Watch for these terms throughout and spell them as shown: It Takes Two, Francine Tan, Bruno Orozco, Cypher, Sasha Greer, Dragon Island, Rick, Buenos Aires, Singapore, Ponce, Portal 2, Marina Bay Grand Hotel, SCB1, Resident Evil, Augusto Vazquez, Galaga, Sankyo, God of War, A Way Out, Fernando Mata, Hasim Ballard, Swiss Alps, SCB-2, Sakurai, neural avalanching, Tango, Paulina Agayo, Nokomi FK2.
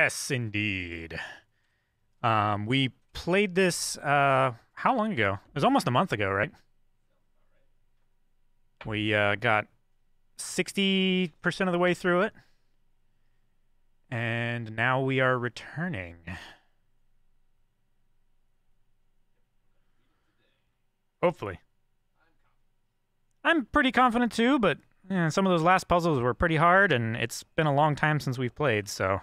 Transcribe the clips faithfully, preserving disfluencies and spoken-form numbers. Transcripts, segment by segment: Yes, indeed. Um, we played this, uh, how long ago? It was almost a month ago, right? We uh, got sixty percent of the way through it. And now we are returning. Hopefully. I'm pretty confident too, but yeah, some of those last puzzles were pretty hard, and it's been a long time since we've played, so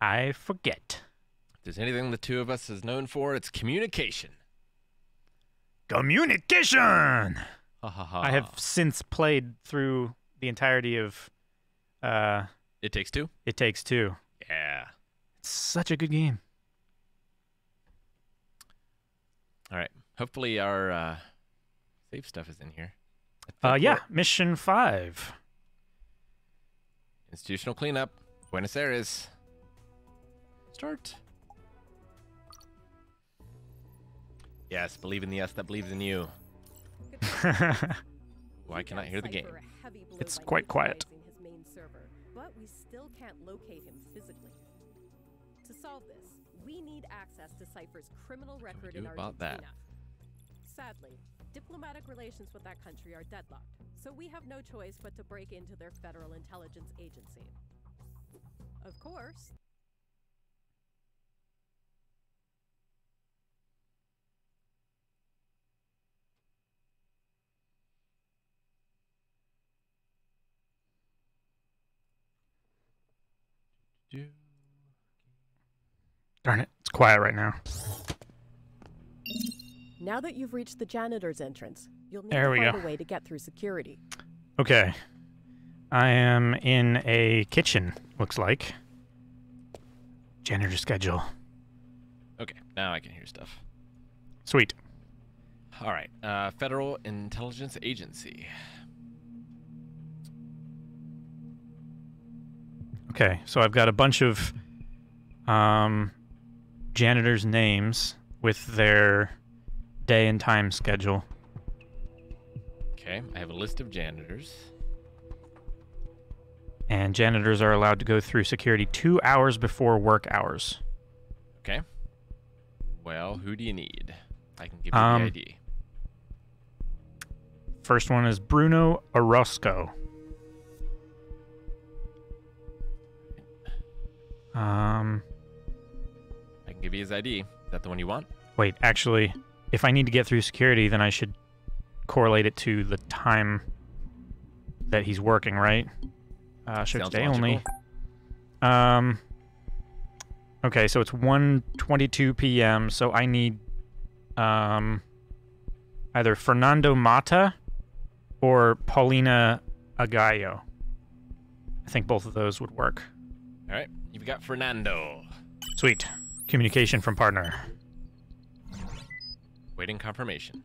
I forget. If there's anything the two of us is known for, it's communication. Communication! Ha, ha, ha. I have since played through the entirety of... Uh, It Takes Two? It Takes Two. Yeah. It's such a good game. All right. Hopefully our uh, save stuff is in here. Uh, yeah, Mission five. Institutional Cleanup, Buenos Aires. Start. Yes, believe in the us that believes in you. Why can I hear the game? It's quite quiet. But we still can't locate him physically. To solve this, we need access to Cypher's criminal record in Argentina. About that? Sadly, diplomatic relations with that country are deadlocked, so we have no choice but to break into their federal intelligence agency. Of course. Darn it, it's quiet right now. Now that you've reached the janitor's entrance, you'll need there to find go. a way to get through security. Okay. I am in a kitchen, looks like. Janitor schedule. Okay, now I can hear stuff. Sweet. All right, uh, Federal Intelligence Agency. Okay, so I've got a bunch of um, janitors' names with their day and time schedule. Okay, I have a list of janitors. And janitors are allowed to go through security two hours before work hours. Okay. Well, who do you need? I can give you um, the I D. First one is Bruno Orozco. Um, I can give you his I D. Is that the one you want? Wait, actually, if I need to get through security, then I should correlate it to the time that he's working, right? Uh, show today only. Um, okay, so it's one twenty-two p m, so I need um, either Fernando Mata or Paulina Agayo. I think both of those would work. All right. You've got Fernando. Sweet. Communication from partner. Waiting confirmation.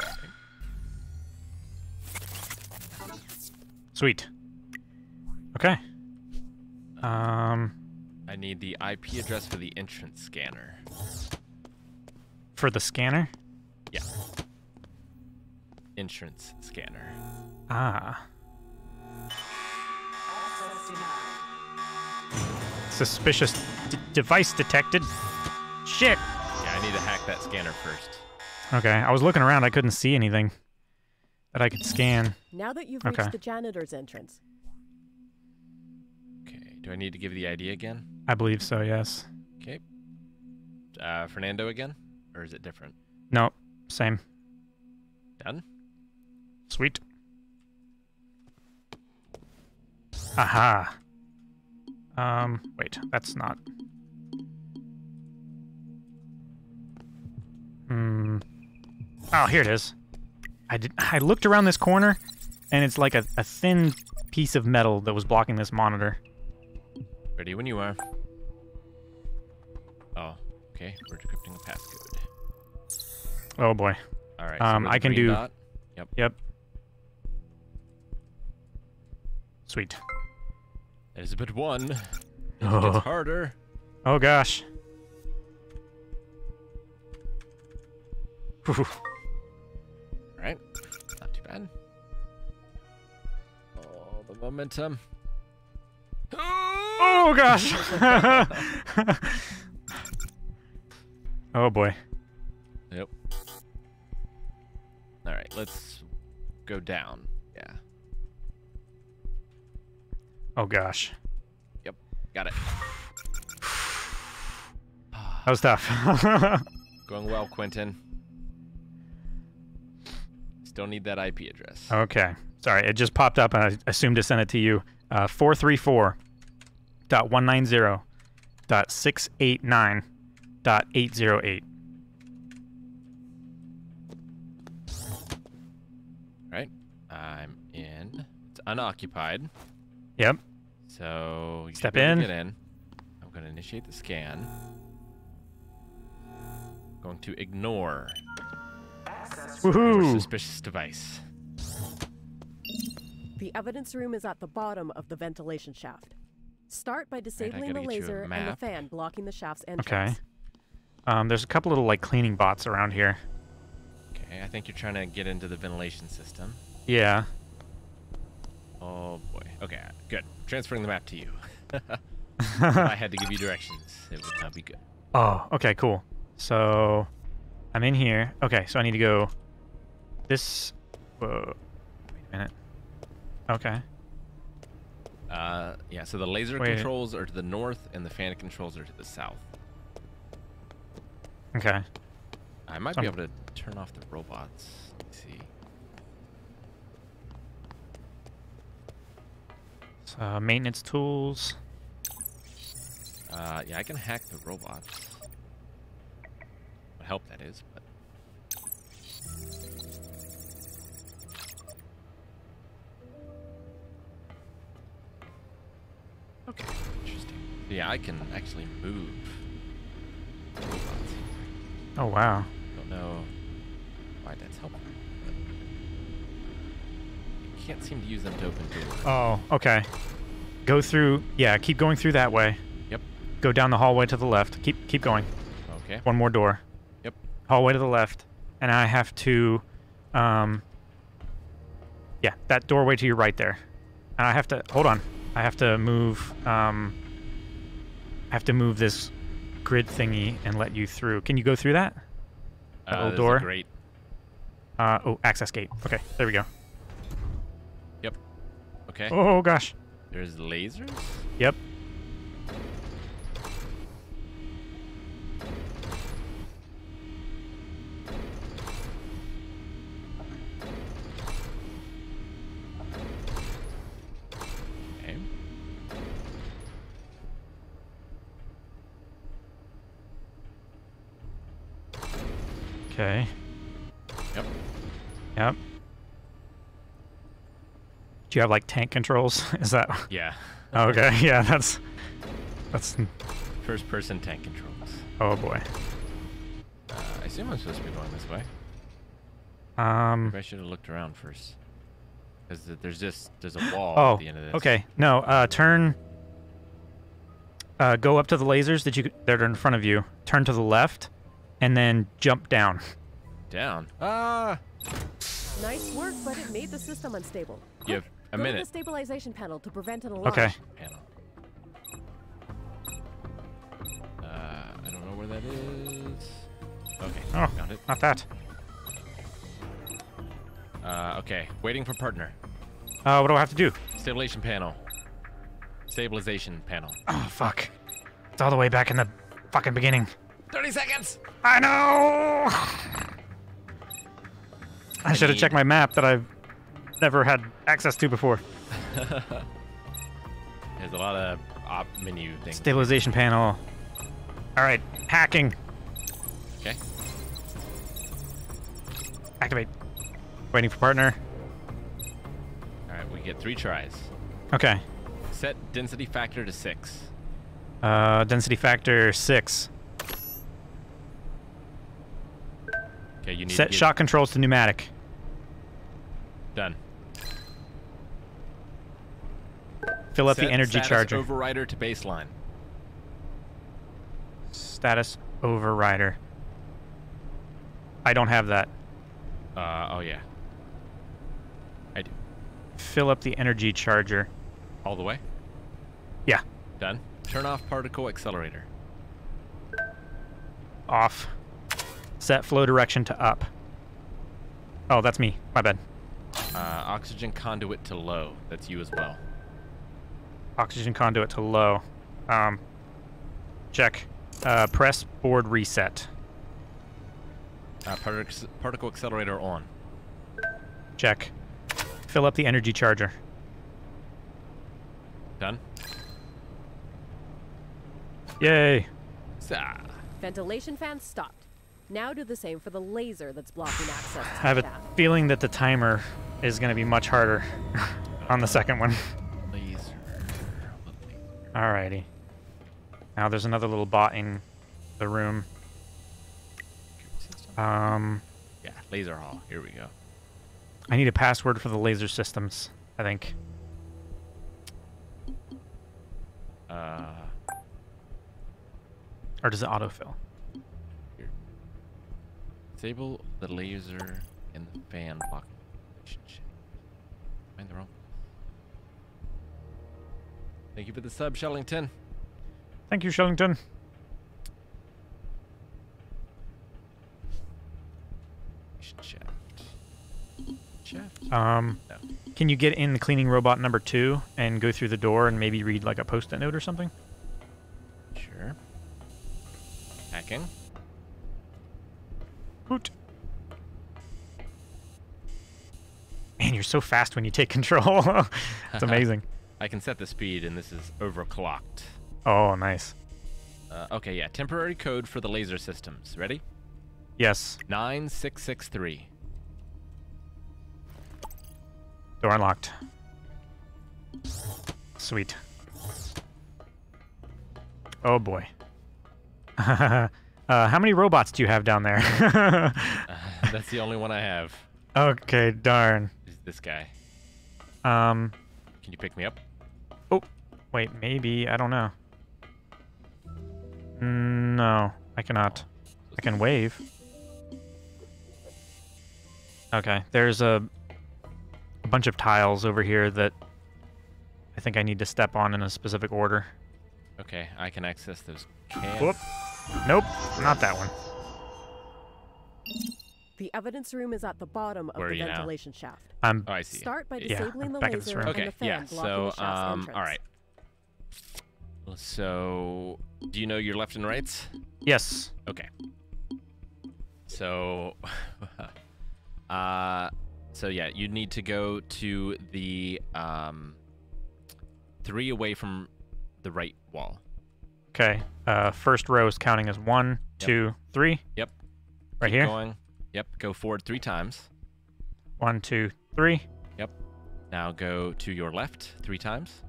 Okay. Sweet. Okay. Um, I need the I P address for the entrance scanner. For the scanner? Yeah. Entrance scanner. Ah. Suspicious d device detected. Shit. Yeah, I need to hack that scanner first. Okay, I was looking around. I couldn't see anything that I could scan. Now that you've okay. reached the janitor's entrance. Okay, do I need to give the I D again? I believe so, yes. Okay. Uh, Fernando again? Or is it different? No, same. Done? Sweet. Aha. Um, wait, that's not. Hmm. Oh, here it is. I did. I looked around this corner, and it's like a, a thin piece of metal that was blocking this monitor. Ready when you are. Oh, okay. We're decrypting the passcode. Oh boy. All right. Um, so I can do. Dot. Yep. Yep. Sweet. There's a bit one. It oh. gets harder. Oh gosh. Whew. Right. Not too bad. Oh, the momentum. Oh! Oh gosh! Oh boy. Yep. Alright, let's go down. Yeah. Oh gosh. Yep, got it. That was tough. Going well, Quentin. Still need that I P address. Okay. Sorry, it just popped up and I assumed to send it to you. Uh, four three four dot one nine zero dot six eight nine dot eight zero eight. Alright, I'm in. It's unoccupied. Yep. So you step in. Get in. I'm going to initiate the scan. I'm going to ignore. Woohoo! Suspicious device. The evidence room is at the bottom of the ventilation shaft. Start by disabling the laser and the fan blocking the shaft's entrance. Okay. Um, there's a couple little like cleaning bots around here. Okay, I think you're trying to get into the ventilation system. Yeah. Oh boy. Okay, good. Transferring the map to you. If I had to give you directions, it would not be good. Oh, okay, cool. So I'm in here. Okay, so I need to go this... Whoa. Wait a minute. Okay. Uh, yeah, so the laser Wait. controls are to the north and the fan controls are to the south. Okay. I might so be I'm... able to turn off the robots. Let's see. So, maintenance tools. Uh, yeah, I can hack the robots. What help that is, but... Okay, interesting. Yeah, I can actually move. Oh wow! Don't know why that's helpful. You can't seem to use them to open doors. Oh, okay. Go through. Yeah, keep going through that way. Yep. Go down the hallway to the left. Keep keep going. Okay. One more door. Yep. Hallway to the left, and I have to, um. Yeah, that doorway to your right there, and I have to hold on. I have to move, um, I have to move this grid thingy and let you through. Can you go through that? That uh, little door? Great. Uh, oh, access gate. Okay, there we go. Yep. Okay. Oh, gosh. There's lasers? Yep. Okay. Yep. Yep. Do you have like tank controls? Is that? Yeah. Okay. Yeah, that's that's. First person tank controls. Oh boy. Uh, I assume I'm supposed to be going this way. Um. Maybe I should have looked around first. Because there's just there's a wall oh, at the end of this. Okay. No. Uh, turn. Uh, go up to the lasers that you that are in front of you. Turn to the left. And then jump down. Down. Ah. Nice work, but it made the system unstable. You have a minute. Go to the stabilization panel to prevent an alarm. Okay. Panel. Uh, I don't know where that is. Okay. Oh, found it. Not that. Uh, okay. Waiting for partner. Uh, what do I have to do? Stabilization panel. Stabilization panel. Oh fuck! It's all the way back in the fucking beginning. thirty seconds! I know! I, I should have checked my map that I've never had access to before. There's a lot of op menu things. Stabilization panel. Alright, hacking. Okay. Activate. Waiting for partner. Alright, we get three tries. Okay. Set density factor to six. Uh, density factor six. Okay, you need Set to shot controls to pneumatic. Done. Fill up Set the energy charger. Status overrider to baseline. Status overrider. I don't have that. Uh, oh yeah. I do. Fill up the energy charger. All the way? Yeah. Done. Turn off particle accelerator. Off. Set flow direction to up. Oh, that's me. My bad. Uh, oxygen conduit to low. That's you as well. Oxygen conduit to low. Um, check. Uh, press board reset. Uh, part particle accelerator on. Check. Fill up the energy charger. Done. Yay. Sah. Ventilation fan stopped. Now do the same for the laser that's blocking access to the I have a fan. Feeling that the timer is going to be much harder on the second one. Laser. Alrighty. Now there's another little bot in the room. Um, yeah, laser hall. Here we go. I need a password for the laser systems, I think. Uh, or does it autofill? Here. Disable the laser and the fan block. Am I in the wrong? Thank you for the sub, Shellington. Thank you, Shellington. Chat. Chat. Um, no. Can you get in the cleaning robot number two and go through the door and maybe read like a post-it note or something? Sure. Hacking. Hoot. Man, you're so fast when you take control. It's amazing. I can set the speed, and this is overclocked. Oh, nice. Uh, okay, yeah. Temporary code for the laser systems. Ready? Yes. nine six six three. Door unlocked. Sweet. Oh boy. uh, how many robots do you have down there? uh, that's the only one I have. Okay, darn. Is this guy? Um. Can you pick me up? Oh, wait. Maybe I don't know. No, I cannot. I can wave. Okay, there's a, a bunch of tiles over here that I think I need to step on in a specific order. Okay, I can access those cans. Whoop. Nope, not that one. The evidence room is at the bottom of the ventilation now? shaft. I'm, oh, I see. Start by yeah, disabling I'm the back laser in this room. Okay, and the fan yeah, so, the um, alright. So, do you know your left and rights? Yes. Okay. So... Uh, so yeah, you need to go to the um, three away from the right wall. Okay. Uh, first row is counting as one, yep. two, three. Yep. Right Keep here. Going. Yep. Go forward three times. One, two, three. Yep. Now go to your left three times.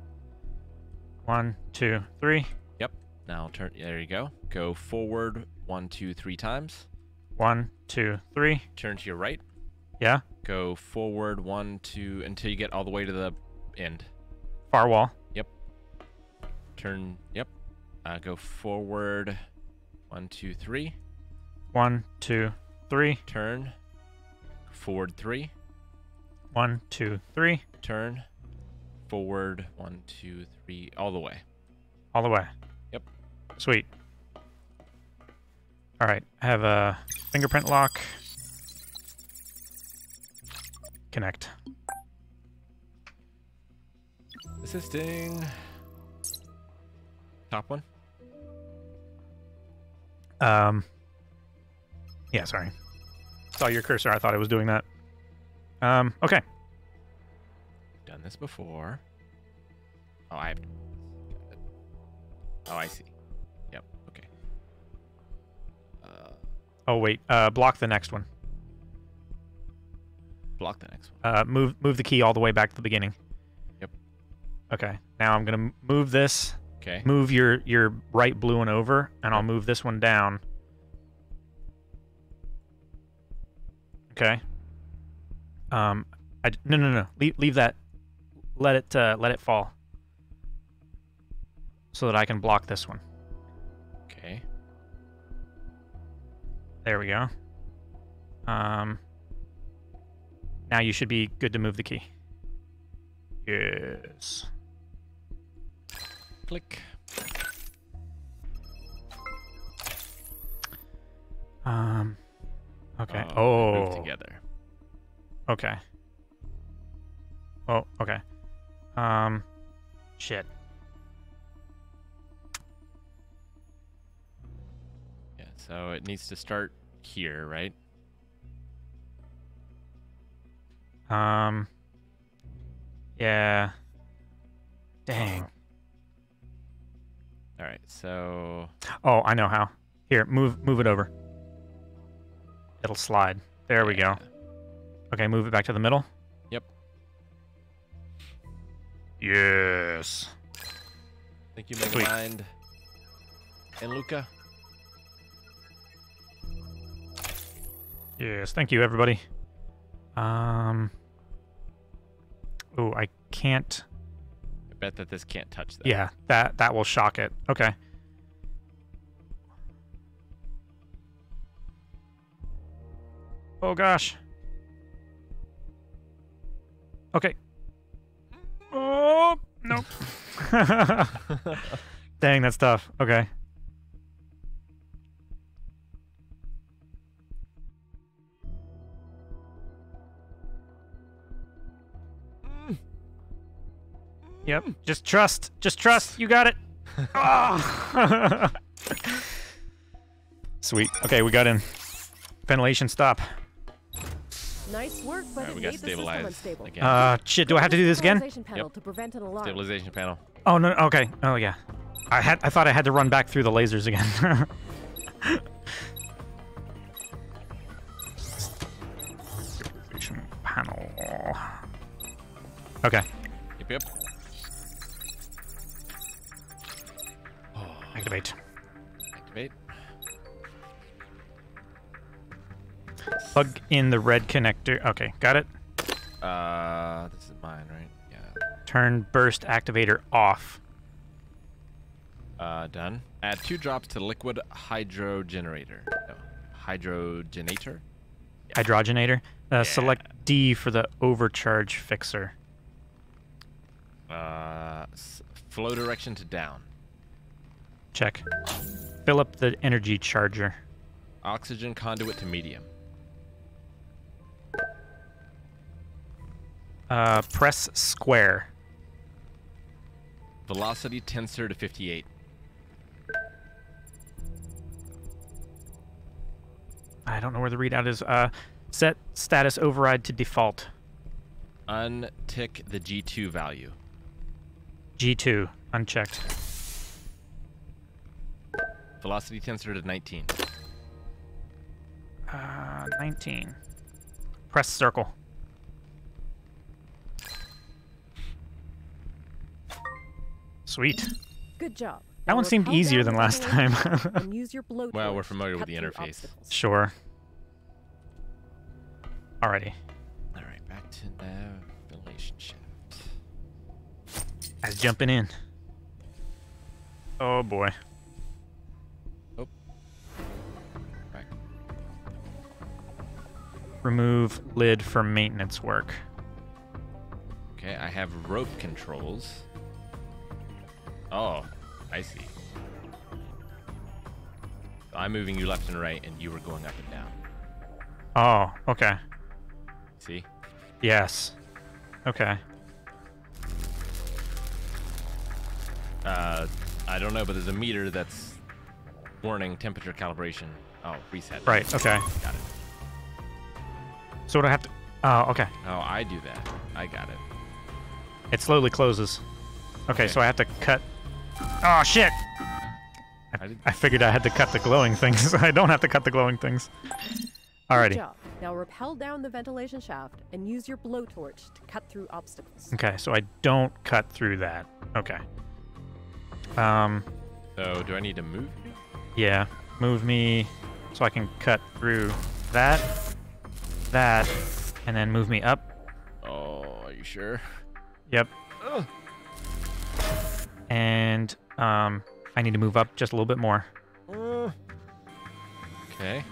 One, two, three. Yep. Now turn. There you go. Go forward one, two, three times. One, two, three. Turn to your right. Yeah. Go forward one, two, until you get all the way to the end. Far wall. Yep. Turn. Yep. Uh, go forward. One, two, three. One, two, three. Turn. Forward three. One, two, three. Turn. Forward one, two, three. All the way. All the way. Yep. Sweet. All right. I have a fingerprint lock. Connect. Assisting. Top one. Um. Yeah, sorry. Saw your cursor. I thought it was doing that. Um. Okay. Done this before. Oh, I. Have... Oh, I see. Yep. Okay. Uh... Oh wait. Uh, block the next one. Block the next one. Uh, move move the key all the way back to the beginning. Yep. Okay. Now I'm gonna move this. Okay. Move your your right blue one over, and okay. I'll move this one down. Okay. Um, I no no no leave leave that, let it uh, let it fall, so that I can block this one. Okay. There we go. Um. Now you should be good to move the key. Yes. Click. Um. Okay. Uh, oh. Move together. Okay. Oh. Okay. Um. Shit. Yeah. So it needs to start here, right? Um. Yeah. Dang. Oh. All right, so... Oh, I know how. Here, move move it over. It'll slide. There yeah. we go. Okay, move it back to the middle. Yep. Yes. Thank you, Megamind. And Luca. Yes, thank you, everybody. Um. Oh, I can't... bet that this can't touch that. Yeah, that that will shock it. Okay. Oh gosh. Okay. Oh no. Dang, that's tough. Okay. Yep. Just trust. Just trust. You got it. Oh. Sweet. Okay, we got in. Ventilation stop. Nice work, but right, we got stabilized. Again. Uh, shit. Do I have to do this again? Yep. To prevent an alarm. Stabilization panel. Oh no. Okay. Oh yeah. I had. I thought I had to run back through the lasers again. Stabilization panel. Okay. Yep. Yep. Activate. Activate. Plug in the red connector. Okay, got it. Uh, this is mine, right? Yeah. Turn burst activator off. Uh, done. Add two drops to liquid hydro generator. No, hydrogenator. Yeah. Hydrogenator. Uh, yeah. Select D for the overcharge fixer. Uh, flow direction to down. Check. Fill up the energy charger. Oxygen conduit to medium. Uh, press square. Velocity tensor to fifty-eight. I don't know where the readout is. Uh, set status override to default. Untick the G two value. G two, unchecked. Velocity tensor to nineteen. Uh, nineteen. Press circle. Sweet. Good job. That now one seemed easier than last time. Use your blow well, we're familiar with the interface. Obstacles. Sure. Alrighty. Alright, back to the relationship. I was jumping in. Oh boy. Remove lid for maintenance work. Okay, I have rope controls. Oh, I see. I'm moving you left and right, and you were going up and down. Oh, okay. See? Yes. Okay. Uh, I don't know, but there's a meter that's warning temperature calibration. Oh, reset. Right, okay. Got it. So what I have to... Oh, okay. Oh, I do that. I got it. It slowly closes. Okay, okay. So I have to cut... Oh, shit! I, I figured I had to cut the glowing things. I don't have to cut the glowing things. Alrighty. Good job. Now rappel down the ventilation shaft and use your blowtorch to cut through obstacles. Okay, so I don't cut through that. Okay. Um. So do I need to move you? Yeah. Move me so I can cut through that. That and then move me up. Oh, are you sure? Yep. Ugh. And um, I need to move up just a little bit more. Uh, okay.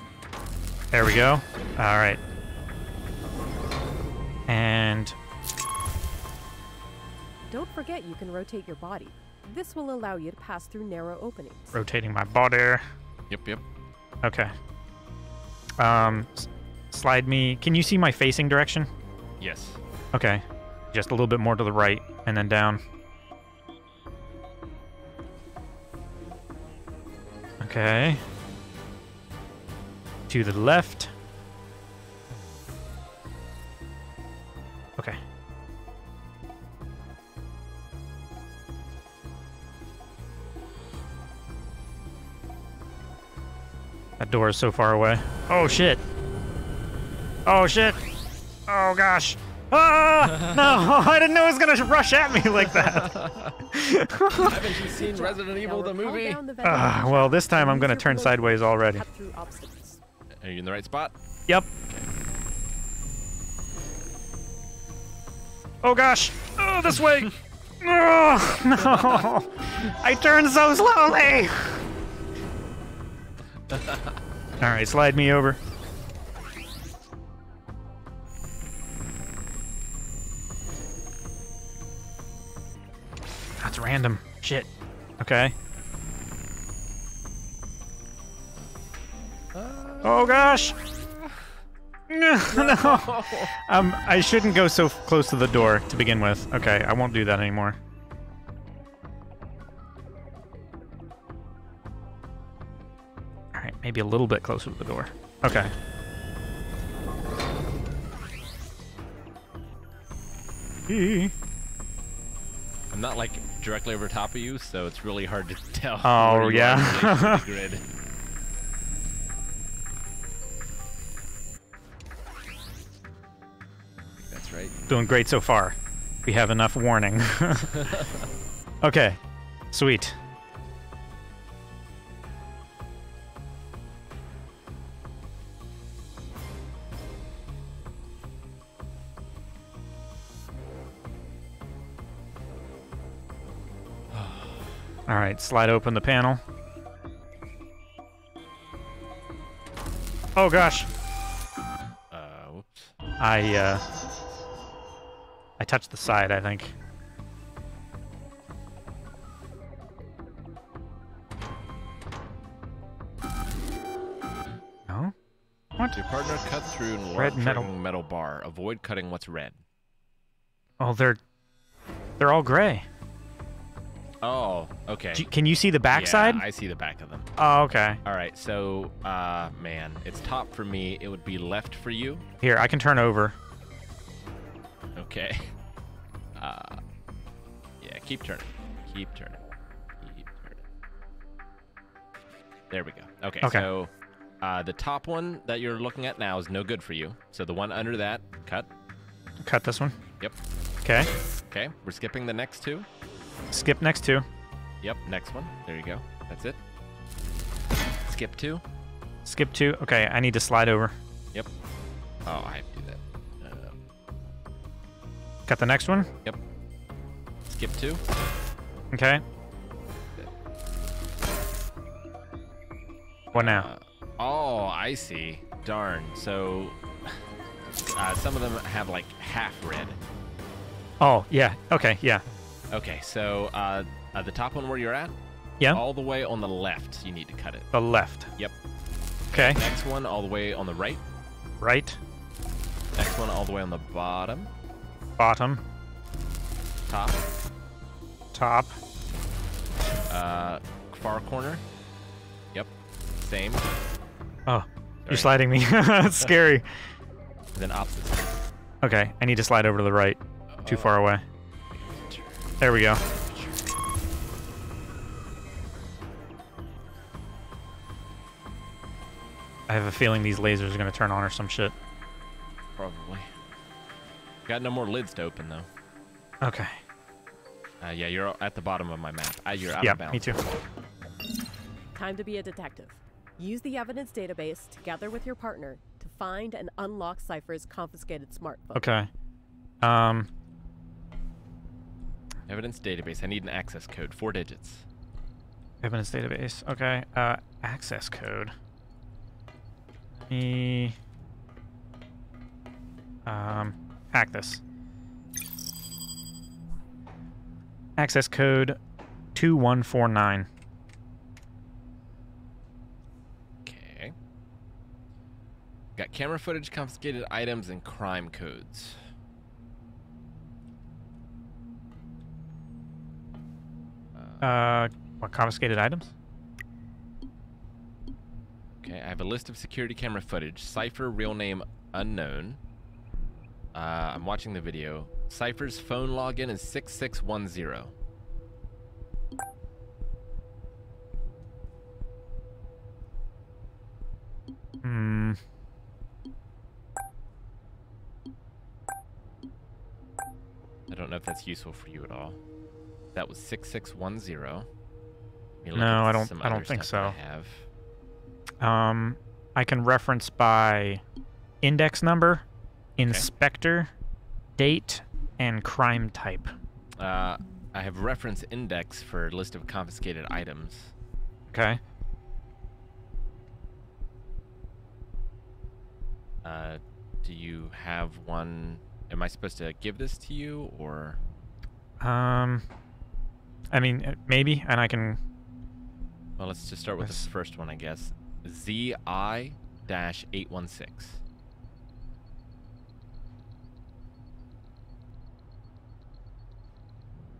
There we go. All right. And don't forget you can rotate your body. This will allow you to pass through narrow openings. Rotating my body. Yep, yep. Okay. Um, slide me. Can you see my facing direction? Yes. Okay. Just a little bit more to the right and then down. Okay. To the left. Okay. That door is so far away. Oh shit. Oh shit. Oh gosh. Ah! No, I didn't know it was gonna rush at me like that. Haven't you seen Resident Evil the movie? Uh, well, this time I'm gonna turn sideways already. Are you in the right spot? Yep. Oh gosh! Oh, this way! Oh, no! I turned so slowly! Alright, slide me over. That's random. Shit. Okay. Uh, oh gosh! No, no. Um, I shouldn't go so close to the door to begin with. Okay, I won't do that anymore. Alright, maybe a little bit closer to the door. Okay. I'm not, like, directly over top of you, so it's really hard to tell. Oh, yeah. Right. Doing great so far. We have enough warning. Okay, sweet. All right, slide open the panel. Oh gosh. Uh, whoops. I uh. I touched the side, I think. No? What? Your partner cut through an red metal. metal bar. Avoid cutting what's red. Oh, they're... They're all gray. Oh, okay. You, can you see the backside? Yeah, I see the back of them. Oh, okay. All right, so, uh, man, it's top for me. It would be left for you. Here, I can turn over. Okay. Uh, yeah, keep turning. Keep turning. Keep turning. There we go. Okay, okay. So uh, the top one that you're looking at now is no good for you. So the one under that, cut. Cut this one? Yep. Okay. Okay, we're skipping the next two. Skip next two. Yep, next one. There you go. That's it. Skip two. Skip two. Okay, I need to slide over. Yep. Oh, I have to do that. Cut the next one? Yep. Skip two. Okay. What now? Uh, oh, I see. Darn. So, uh, some of them have like half red. Oh, yeah. Okay, yeah. Okay, so uh, uh, the top one where you're at? Yeah. All the way on the left, you need to cut it. The left? Yep. Okay. Next one all the way on the right. Right. Next one all the way on the bottom. Bottom. Top. Top. Uh, far corner. Yep. Same. Oh, sorry. You're sliding me. That's scary. Then opposite. Okay, I need to slide over to the right. Uh-oh. Too far away. There we go. I have a feeling these lasers are gonna turn on or some shit. Probably. Got no more lids to open, though. Okay. Uh, yeah, you're at the bottom of my map. Uh, you're out yeah, of bounds. Yeah, me too. Time to be a detective. Use the evidence database together with your partner to find and unlock Cypher's confiscated smartphone. Okay. Um. Evidence database. I need an access code. Four digits. Evidence database. Okay. Uh, access code. Let me... Um... Hack this. Access code two one four nine. Okay. Got camera footage, confiscated items, and crime codes. Uh, uh what, confiscated items? Okay, I have a list of security camera footage. Cypher, real name unknown. Uh, I'm watching the video. Cypher's phone login is six six one zero. Hmm. I don't know if that's useful for you at all. That was six six one zero. No, I don't. I don't think so. I have. Um, I can reference by index number, inspector, okay, date, and crime type. Uh, I have reference index for list of confiscated items. Okay. Uh, do you have one? Am I supposed to give this to you, or? Um, I mean, maybe, and I can. Well, let's just start with this first one, I guess. Z I eight one six.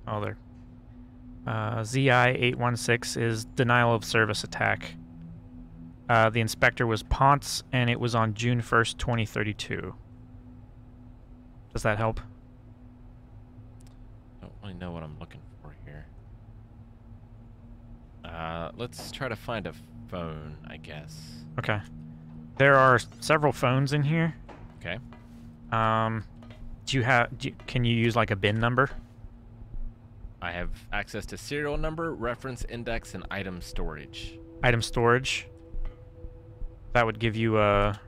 Oh, there. Uh, Z I eight one six is denial of service attack. Uh, the inspector was Ponce, and it was on June first, twenty thirty-two. Does that help? I don't really know what I'm looking for here. Uh, let's try to find a phone, I guess. Okay. There are several phones in here. Okay. Um, do you have? Do you, can you use like a B I N number? I have access to serial number, reference index, and item storage. Item storage. That would give you a...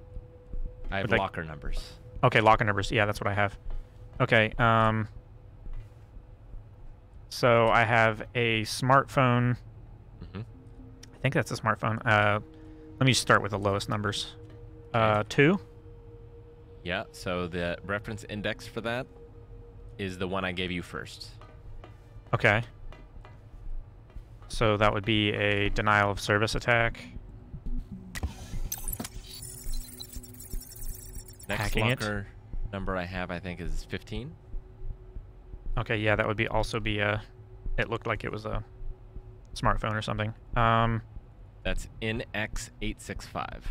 I have locker I... numbers. Okay, locker numbers. Yeah, that's what I have. Okay. Um, so I have a smartphone. Mm-hmm. I think that's a smartphone. Uh, let me start with the lowest numbers. Okay. Uh, two? Yeah, so the reference index for that is the one I gave you first. Okay. So that would be a denial of service attack. Next locker it. number I have, I think, is fifteen. Okay, yeah, that would be also be a... It looked like it was a smartphone or something. Um, That's N X eight six five.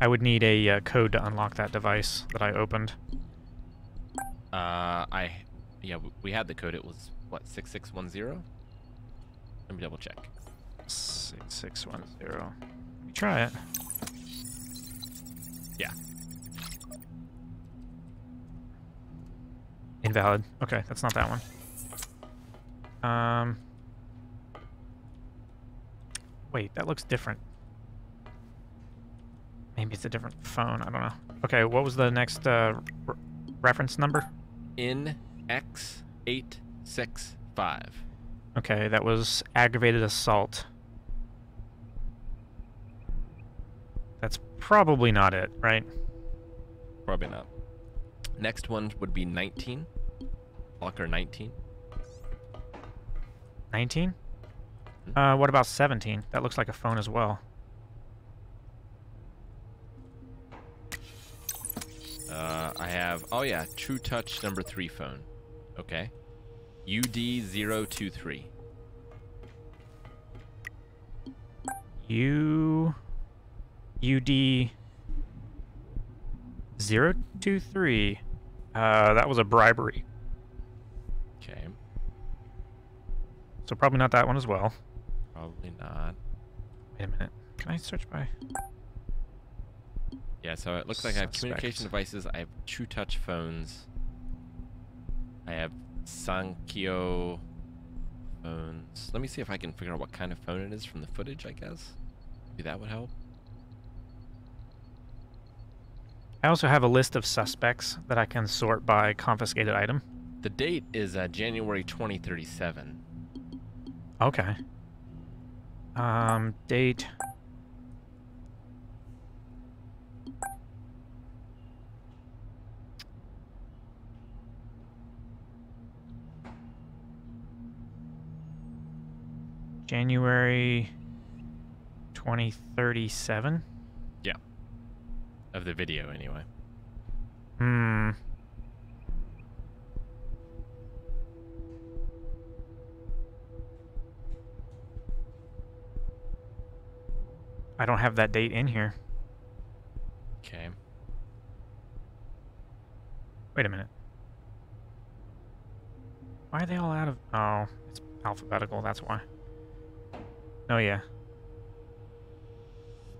I would need a uh, code to unlock that device that I opened. Uh, I... Yeah, we had the code. It was, what, six six one zero? Let me double check. six six one zero. Let me try it. Yeah. Invalid. Okay, that's not that one. Um. Wait, that looks different. Maybe it's a different phone. I don't know. Okay, what was the next uh, re reference number? N X eight six five. Okay, that was aggravated assault. That's probably not it, right? Probably not. Next one would be nineteen. Locker nineteen. nineteen? Mm-hmm. Uh, what about seventeen? That looks like a phone as well. Uh, I have... Oh, yeah. True Touch number three phone. Okay. U D zero two three. U... U D zero two three. Uh, that was a bribery. Okay. So probably not that one as well. Probably not. Wait a minute. Can I search by? Yeah, so it looks like Suspect. I have communication devices. I have True Touch phones. I have Sankyo phones. Let me see if I can figure out what kind of phone it is from the footage, I guess. Maybe that would help. I also have a list of suspects that I can sort by confiscated item. The date is uh, January twenty thirty-seven. Okay. Um, date. January twenty thirty-seven? Of the video, anyway. Hmm. I don't have that date in here. Okay. Wait a minute. Why are they all out of... Oh, it's alphabetical, that's why. Oh, yeah.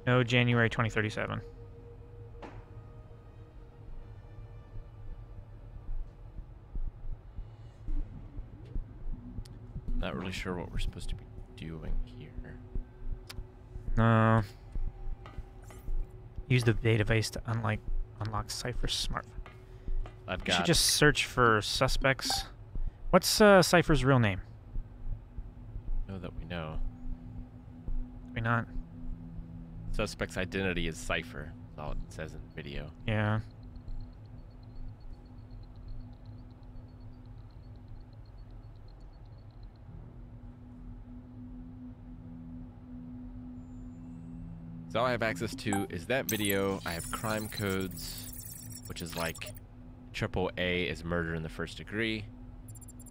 No, January twenty thirty-seven. Not really sure what we're supposed to be doing here. No. Use the database to unlike, unlock Cypher's smartphone. I've got... You should just search for suspects. What's uh, Cypher's real name? No, that we know. We not. Suspect's identity is Cypher. That's all it says in the video. Yeah. So all I have access to is that video. I have crime codes, which is like triple A is murder in the first degree.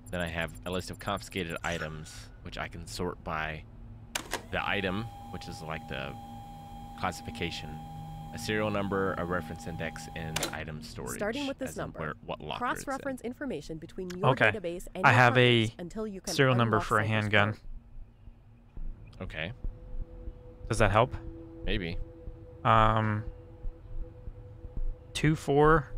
Then I have a list of confiscated items, which I can sort by the item, which is like the classification, a serial number, a reference index, and item storage. Starting with this number, where, what locker cross-reference in. Information between your okay. database and I your have a until you can serial number for a handgun. Store. Okay. Does that help? Maybe. Um. Two four,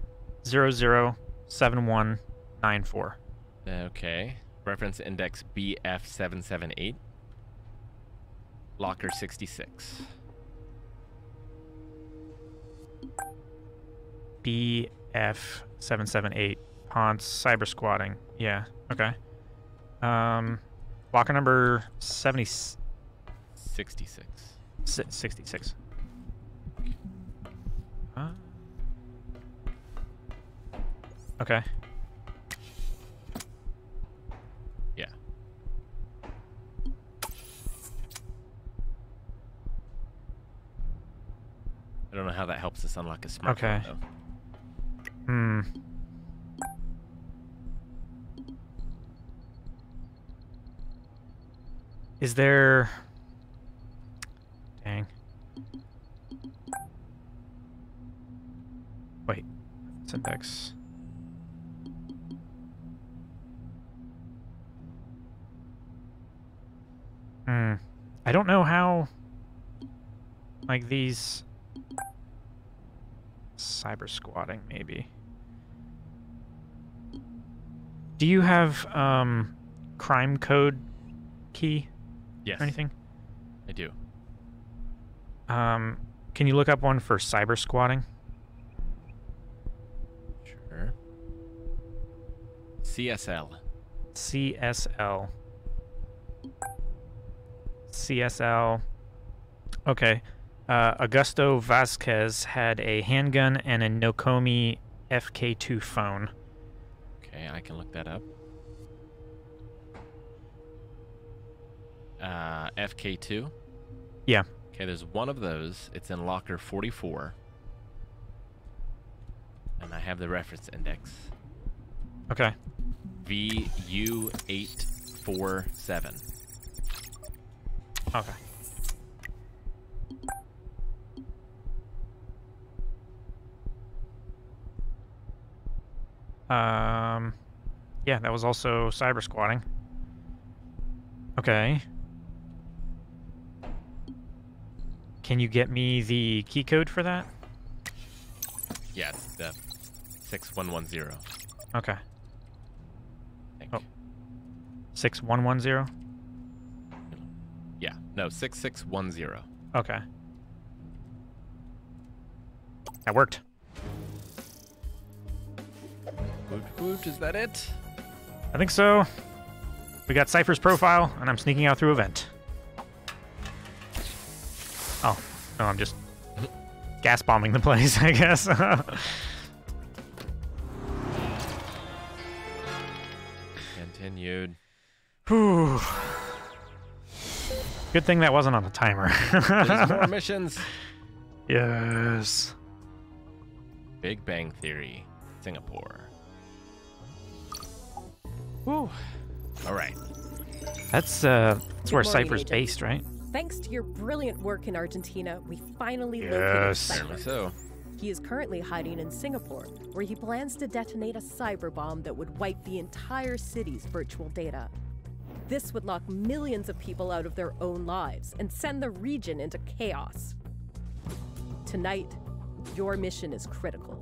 zero zero seven one nine four. Okay. Reference index B F seven seven eight. Locker sixty-six. B F seven seven eight. Ponce cyber squatting. Yeah. Okay. Um, locker number seventy. sixty-six. sixty-six. Huh? Okay. I don't know how that helps us unlock a smartphone, okay. though. Hmm. Is there... Dang. Wait. It's index. Hmm. I don't know how... Like, these... Cyber squatting, maybe. Do you have um, crime code key? Yes. Or anything? I do. Um, can you look up one for cyber squatting? Sure. C S L. C S L. C S L. Okay. Uh, Augusto Vazquez had a handgun and a Nokomi F K two phone. Okay, I can look that up. Uh, F K two? Yeah. Okay, there's one of those. It's in locker forty-four. And I have the reference index. Okay. V U eight four seven. Okay. Um, yeah, that was also cyber squatting. Okay. Can you get me the key code for that? Yes, the six one one zero. Okay. Oh. six one one zero? Yeah, no, six six one zero. Okay. That worked. Is that it? I think so. We got Cypher's profile, and I'm sneaking out through a vent. Oh, no, I'm just gas bombing the place, I guess. Continued. Whew. Good thing that wasn't on the timer. There's more missions. Yes. Big Bang Theory, Singapore. Whew. All right. That's uh, that's where Cypher's based, right? Thanks to your brilliant work in Argentina, we finally located Cypher. Yes, so. He is currently hiding in Singapore, where he plans to detonate a cyber bomb that would wipe the entire city's virtual data. This would lock millions of people out of their own lives and send the region into chaos. Tonight, your mission is critical.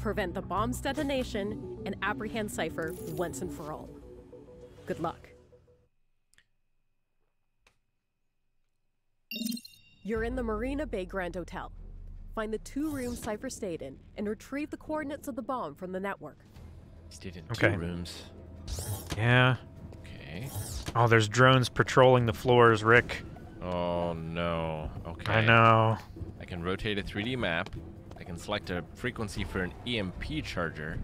Prevent the bomb's detonation and apprehend Cypher once and for all. Good luck. You're in the Marina Bay Grand Hotel. Find the two rooms Cypher stayed in and retrieve the coordinates of the bomb from the network. Stayed in okay. two rooms. Yeah. Okay. Oh, there's drones patrolling the floors, Rick. Oh, no. Okay. I know. I can rotate a three D map. I can select a frequency for an E M P charger.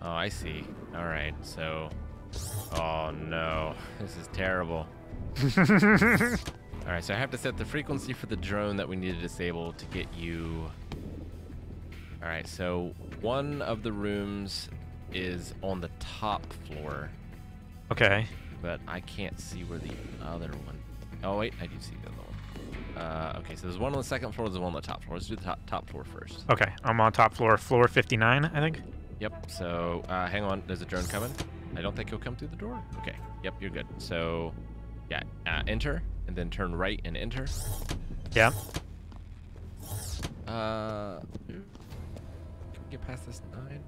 Oh, I see. All right, so... Oh, no. This is terrible. All right, so I have to set the frequency for the drone that we need to disable to get you... All right, so one of the rooms is on the top floor. Okay. But I can't see where the other one... Oh, wait, I do see the other one. Uh, okay, so there's one on the second floor, there's one on the top floor. Let's do the top, top floor first. Okay, I'm on top floor, floor fifty-nine, I think. Yep, so uh, hang on, there's a drone coming. I don't think he'll come through the door. Okay, yep, you're good. So, yeah, uh, enter. And then turn right and enter. Yeah. Uh, can we get past this nine?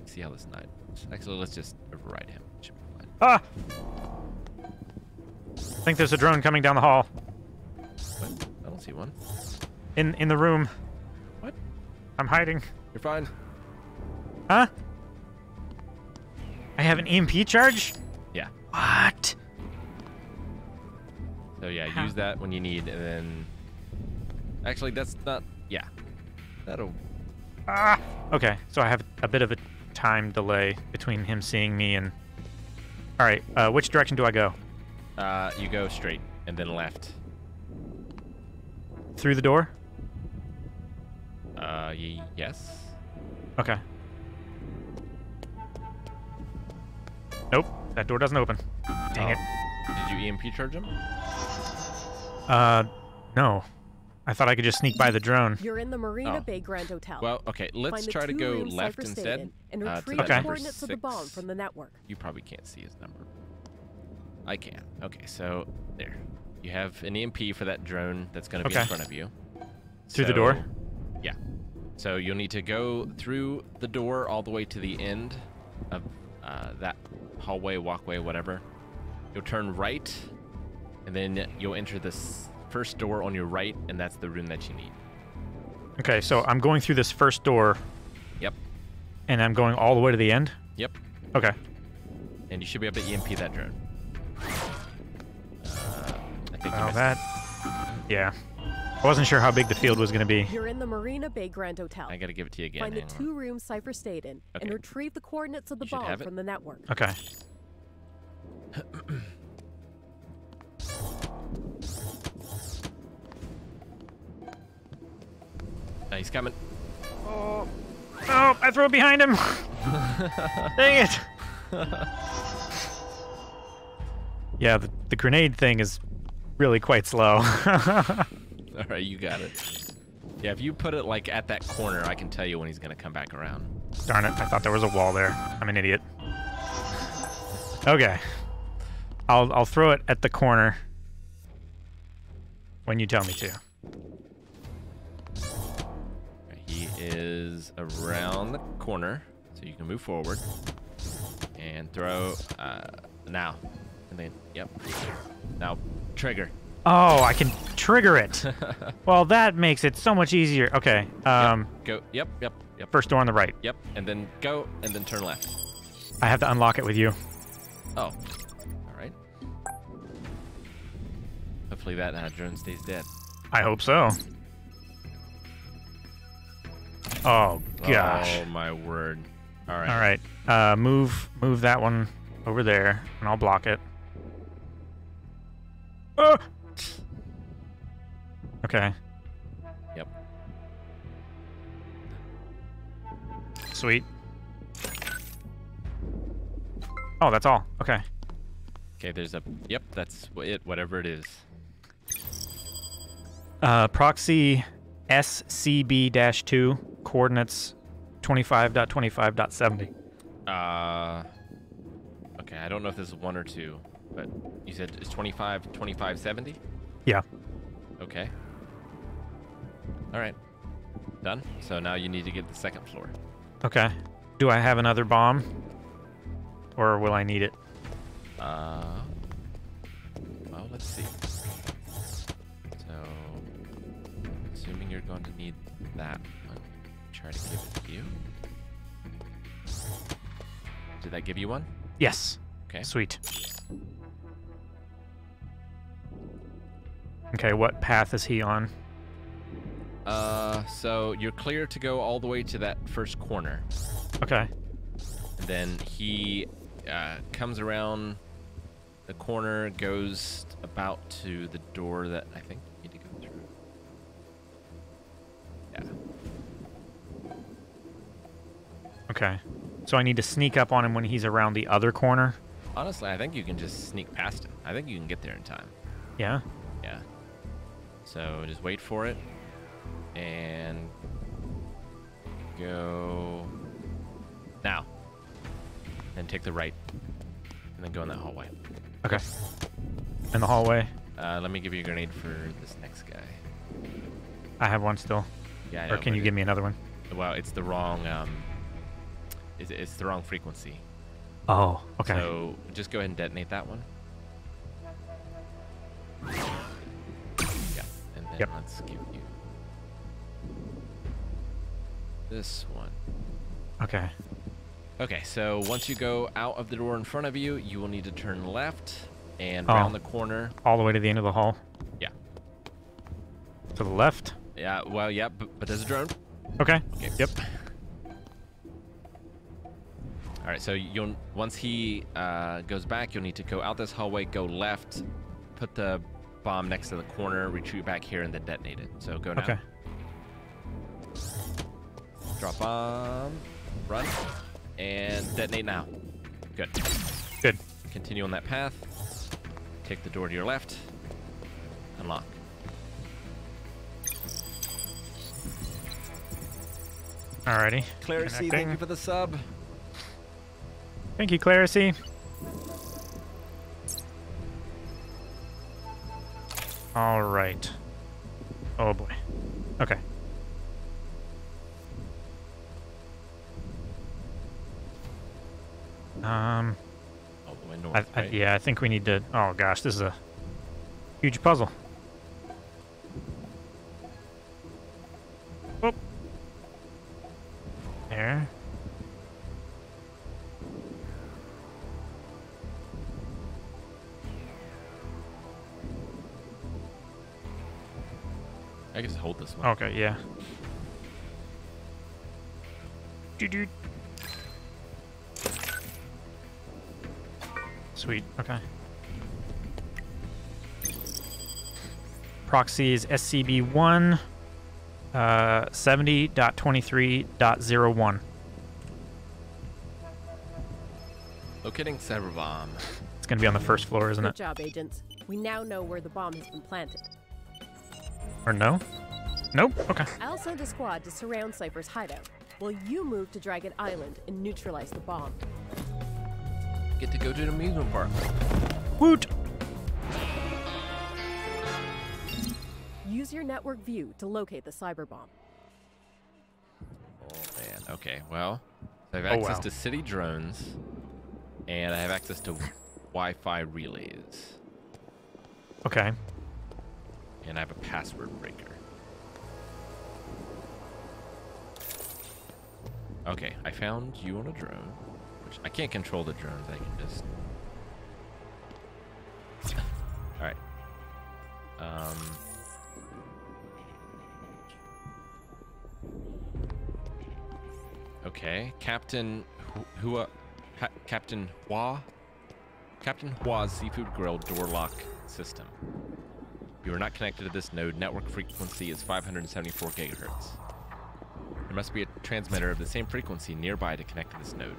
Let's see how this nine. Actually, let's just override him. Should be fine. Ah! I think there's a drone coming down the hall. What? I don't see one. In in the room. What? I'm hiding. You're fine. Huh? I have an E M P charge? Yeah. What? So yeah, How? use that when you need, and then... Actually, that's not... Yeah. That'll... Ah! Okay, so I have a bit of a time delay between him seeing me and... Alright, uh, which direction do I go? Uh, you go straight, and then left. Through the door? Uh, y yes. Okay. Nope, that door doesn't open. Dang it. Did you E M P charge him? Uh, no. I thought I could just sneak by the drone. You're in the Marina oh. Bay Grand Hotel. Well, okay, let's try to go left instead. And uh, retrieve okay. the coordinates of the bomb from the network. You probably can't see his number. I can. Okay, so there. You have an E M P for that drone that's going to be okay. in front of you. Through so, the door? Yeah. So you'll need to go through the door all the way to the end of uh, that hallway, walkway, whatever. You'll turn right, and then you'll enter this first door on your right, and that's the room that you need. Okay, so I'm going through this first door. Yep. And I'm going all the way to the end? Yep. Okay. And you should be able to E M P that drone. Uh, I think oh, that... Yeah. I wasn't sure how big the field was going to be. You're in the Marina Bay Grand Hotel. I got to give it to you again. Find the two rooms Cypher stayed in, okay. and retrieve the coordinates of the bomb from the network. Okay. uh, he's coming. Oh, oh, I threw it behind him. Dang it. Yeah, the, the grenade thing is really quite slow. All right, you got it. Yeah, if you put it like at that corner, I can tell you when he's going to come back around. Darn it. I thought there was a wall there. I'm an idiot. Okay. I'll, I'll throw it at the corner when you tell me to. He is around the corner, so you can move forward and throw uh, now. And then, yep. Now, trigger. Oh, I can trigger it. Well, that makes it so much easier. Okay. Um, yep. Go. Yep, yep, yep. First door on the right. Yep, and then go, and then turn left. I have to unlock it with you. Oh. Hopefully that uh, drone stays dead. I hope so. Oh gosh. Oh my word. All right. All right. Uh, move, move that one over there, and I'll block it. Oh! Okay. Yep. Sweet. Oh, that's all. Okay. Okay, there's a... Yep, that's it, whatever it is. Uh, proxy S C B two, coordinates twenty-five dot twenty-five dot seventy. Uh, okay, I don't know if this is one or two, but you said it's twenty-five twenty-five seventy? Yeah. Okay. All right. Done. So now you need to get the second floor. Okay. Do I have another bomb? Or will I need it? Uh, well, let's see. So, assuming you're going to need that one, try to give it to you. Did that give you one? Yes. Okay. Sweet. Okay, what path is he on? Uh, so you're clear to go all the way to that first corner. Okay. And then he uh, comes around the corner, goes about to the door that I think you need to go through. Yeah. Okay. So I need to sneak up on him when he's around the other corner? Honestly, I think you can just sneak past him. I think you can get there in time. Yeah? Yeah. So just wait for it. And go now. And take the right. And then go in that hallway. Okay. In the hallway. Uh, let me give you a grenade for this next guy. I have one still. Yeah. I know, or can you give me another one? Well, it's the wrong. Um, it's, it's the wrong frequency. Oh. Okay. So just go ahead and detonate that one. Yeah. And then yep. Let's give you this one. Okay. Okay, so once you go out of the door in front of you, you will need to turn left and oh. round the corner. All the way to the end of the hall? Yeah. To the left? Yeah, well, yeah, but, but there's a drone. Okay. Okay. Yep. All right, so you'll once he uh, goes back, you'll need to go out this hallway, go left, put the bomb next to the corner, retreat back here, and then detonate it. So go now. Okay. Drop bomb, run, and detonate now. Good. Good. Continue on that path. Take the door to your left. Unlock. Alrighty. Clarice, thank you for the sub. Thank you, Clarice. All right. Oh boy. Okay. Um, all the way north, I, I, right? Yeah, I think we need to... Oh, gosh, this is a huge puzzle. Oh. There. I can just hold this one. Okay, yeah. Do-do. Sweet, okay. Proxy is S C B one, uh, seventy dot twenty-three dot zero one. Locating Cyberbomb. It's going to be on the first floor, isn't it? Good job, agents. We now know where the bomb has been planted. Or no? Nope, okay. I'll send a squad to surround Cypher's hideout, while you move to Dragon Island and neutralize the bomb. Get to go to the amusement park. Woot! Use your network view to locate the cyber bomb. Oh man. Okay. Well, I have access oh, wow. to city drones, and I have access to Wi-Fi relays. Okay. And I have a password breaker. Okay. I found you on a drone. I can't control the drones. I can just. All right. Um. Okay, Captain Hua, ha Captain Hua, Captain Hua's Seafood Grill door lock system. You are not connected to this node. Network frequency is five hundred seventy-four gigahertz. There must be a transmitter of the same frequency nearby to connect to this node.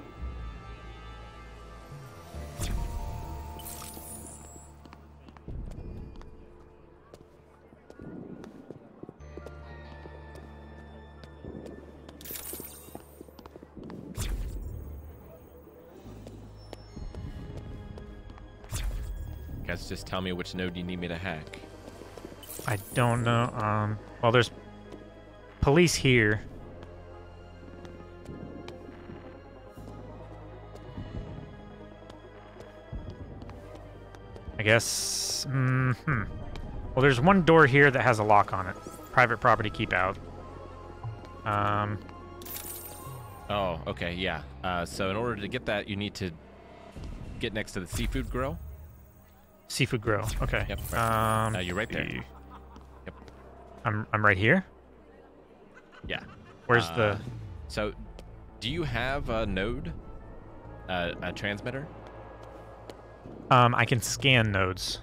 Guys, just tell me which node you need me to hack. I don't know. Um, well, there's police here. I guess. Mm-hmm. Well, there's one door here that has a lock on it. Private property keep out. Um. Oh, okay, yeah. Uh, so in order to get that, you need to get next to the seafood grill. Seafood grill. Okay. Yep. Right. Um. Uh, you're right there. The... Yep. I'm. I'm right here. Yeah. Where's uh, the? So, do you have a node? Uh, a transmitter? Um, I can scan nodes.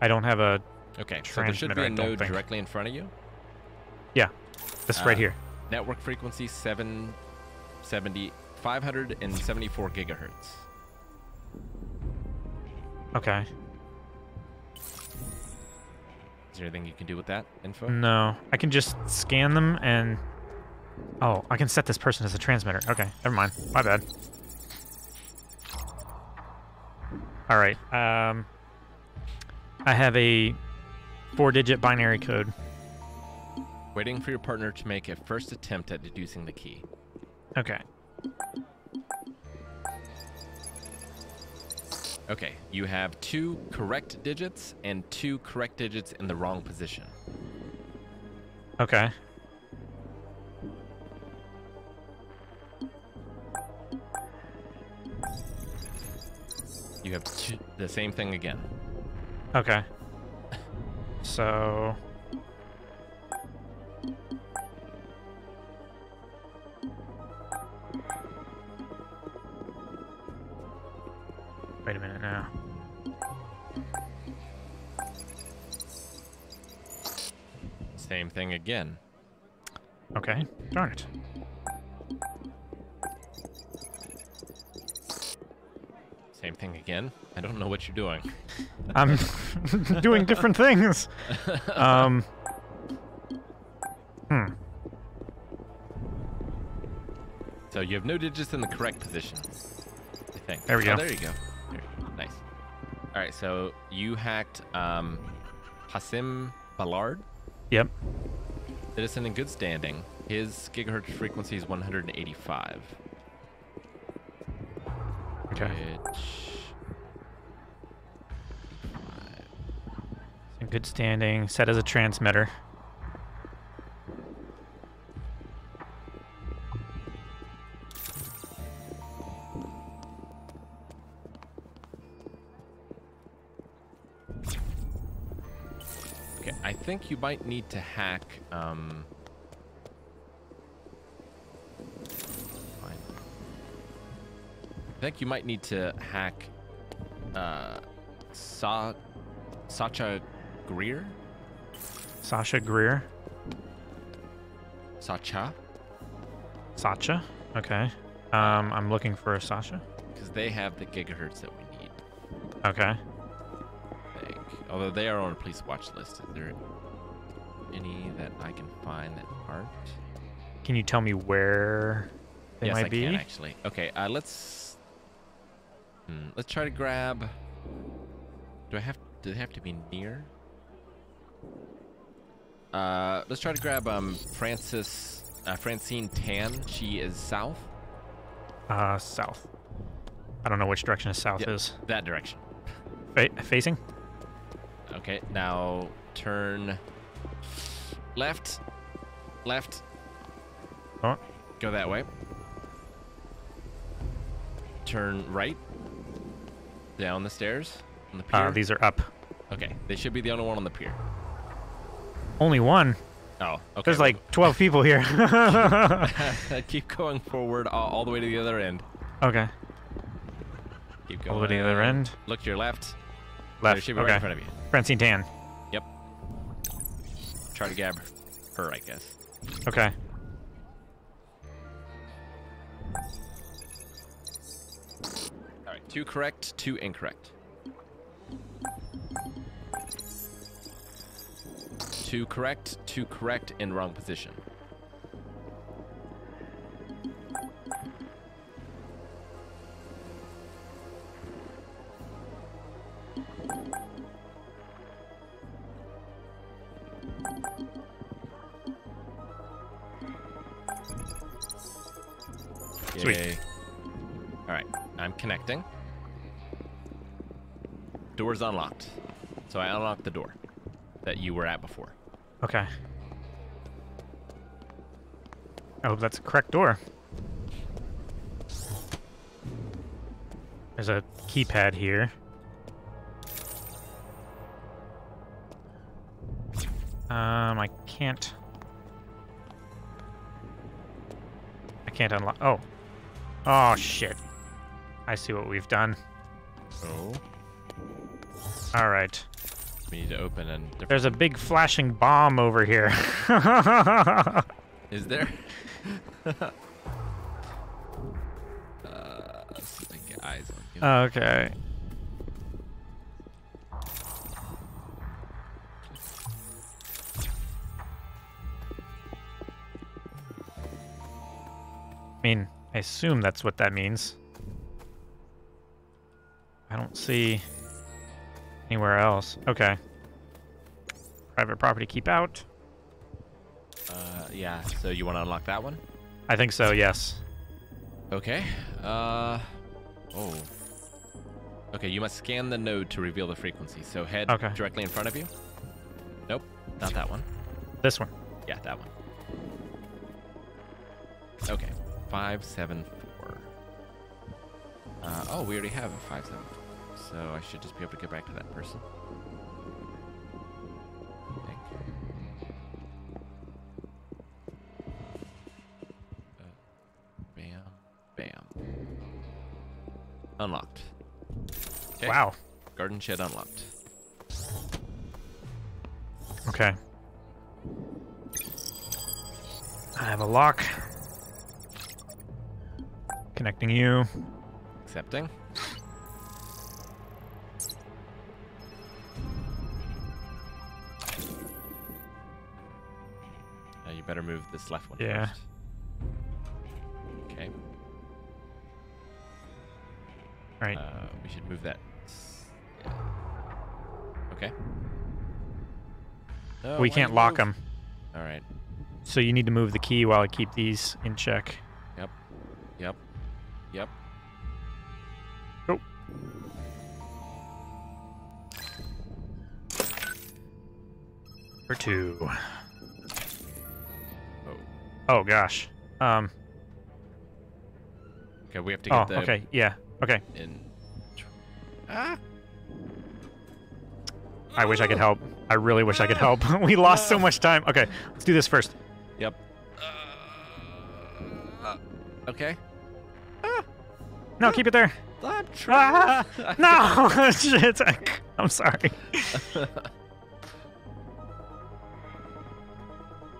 I don't have a. Okay. So there should be a node think. directly in front of you. Yeah. This uh, right here. Network frequency seven seventy five hundred and seventy four gigahertz. Okay. Is there anything you can do with that info? No. I can just scan them and... Oh, I can set this person as a transmitter. Okay, never mind. My bad. Alright. Um, I have a four digit binary code. Waiting for your partner to make a first attempt at deducing the key. Okay. Okay, you have two correct digits and two correct digits in the wrong position. Okay. You have two, the same thing again. Okay. So... Wait a minute now. Same thing again. Okay. Darn it. Same thing again. I don't know what you're doing. I'm doing different things. Um. Hmm. So you have no digits in the correct position. I think. There we go. Oh, there you go. Nice. All right, so you hacked um, Hasim Ballard. Yep. Citizen in good standing. His gigahertz frequency is one hundred eighty-five. Okay. Which... In good standing, set as a transmitter. I think you might need to hack, um... Fine. I think you might need to hack, uh... Sa... Sasha Greer? Sasha Greer? Sasha? Sasha? Okay. Um, I'm looking for a Sasha. Because they have the gigahertz that we need. Okay. Although they are on a police watch list. Is there any that I can find that aren't? Can you tell me where they yes, might I be? Yes, I can, actually. Okay, uh, let's... Hmm, let's try to grab... Do I have... Do they have to be near? Uh, let's try to grab um, Francis... Uh, Francine Tan. She is south. Uh, south. I don't know which direction south yep, is. That direction. Fa facing? Okay, now turn left, left, oh. Go that way, turn right, down the stairs, on the pier. Uh, these are up. Okay, they should be the only one on the pier. Only one? Oh, okay. There's like twelve people here. Keep going forward all, all the way to the other end. Okay. Keep going all the way to the other end. Look to your left. Left, there should be okay. Right in front of you. Francine Tan. Yep. Try to grab her, I guess. Okay. Two correct, two incorrect. Two correct, two correct in wrong position. Sweet. Alright, I'm connecting. Door's unlocked. So I unlocked the door that you were at before. Okay. I hope that's the correct door. There's a keypad here. Um, I can't... I can't unlock... Oh. Oh, shit. I see what we've done. Oh. All right. We need to open and... There's a big flashing bomb over here. Is there? uh, eyes on okay. I mean... I assume that's what that means. I don't see anywhere else. Okay. Private property, keep out. Uh, yeah, so you want to unlock that one? I think so, yes. Okay. Uh, oh. Okay, you must scan the node to reveal the frequency. So head okay. directly in front of you. Nope, not that one. This one? Yeah, that one. Okay. Five seven four. Uh, oh, we already have a five seven four, so I should just be able to get back to that person. Thank you. Uh, bam, bam. Unlocked. Okay. Wow. Garden shed unlocked. Okay. I have a lock. Connecting you. Accepting. Uh, you better move this left one yeah. first. Okay. All right. Uh, we should move that. Yeah. Okay. No, we can't lock them. All right. So you need to move the key while I keep these in check. Yep. Yep. Yep. Oh. Or two. Oh. Oh gosh. Um. Okay, we have to get oh, the. Okay. Yeah. Okay. In. Ah. I wish I could help. I really wish I could help. We lost so much time. Okay, let's do this first. Yep. Uh, okay. No, keep it there. I'm trying. Ah, no, shit. I'm sorry.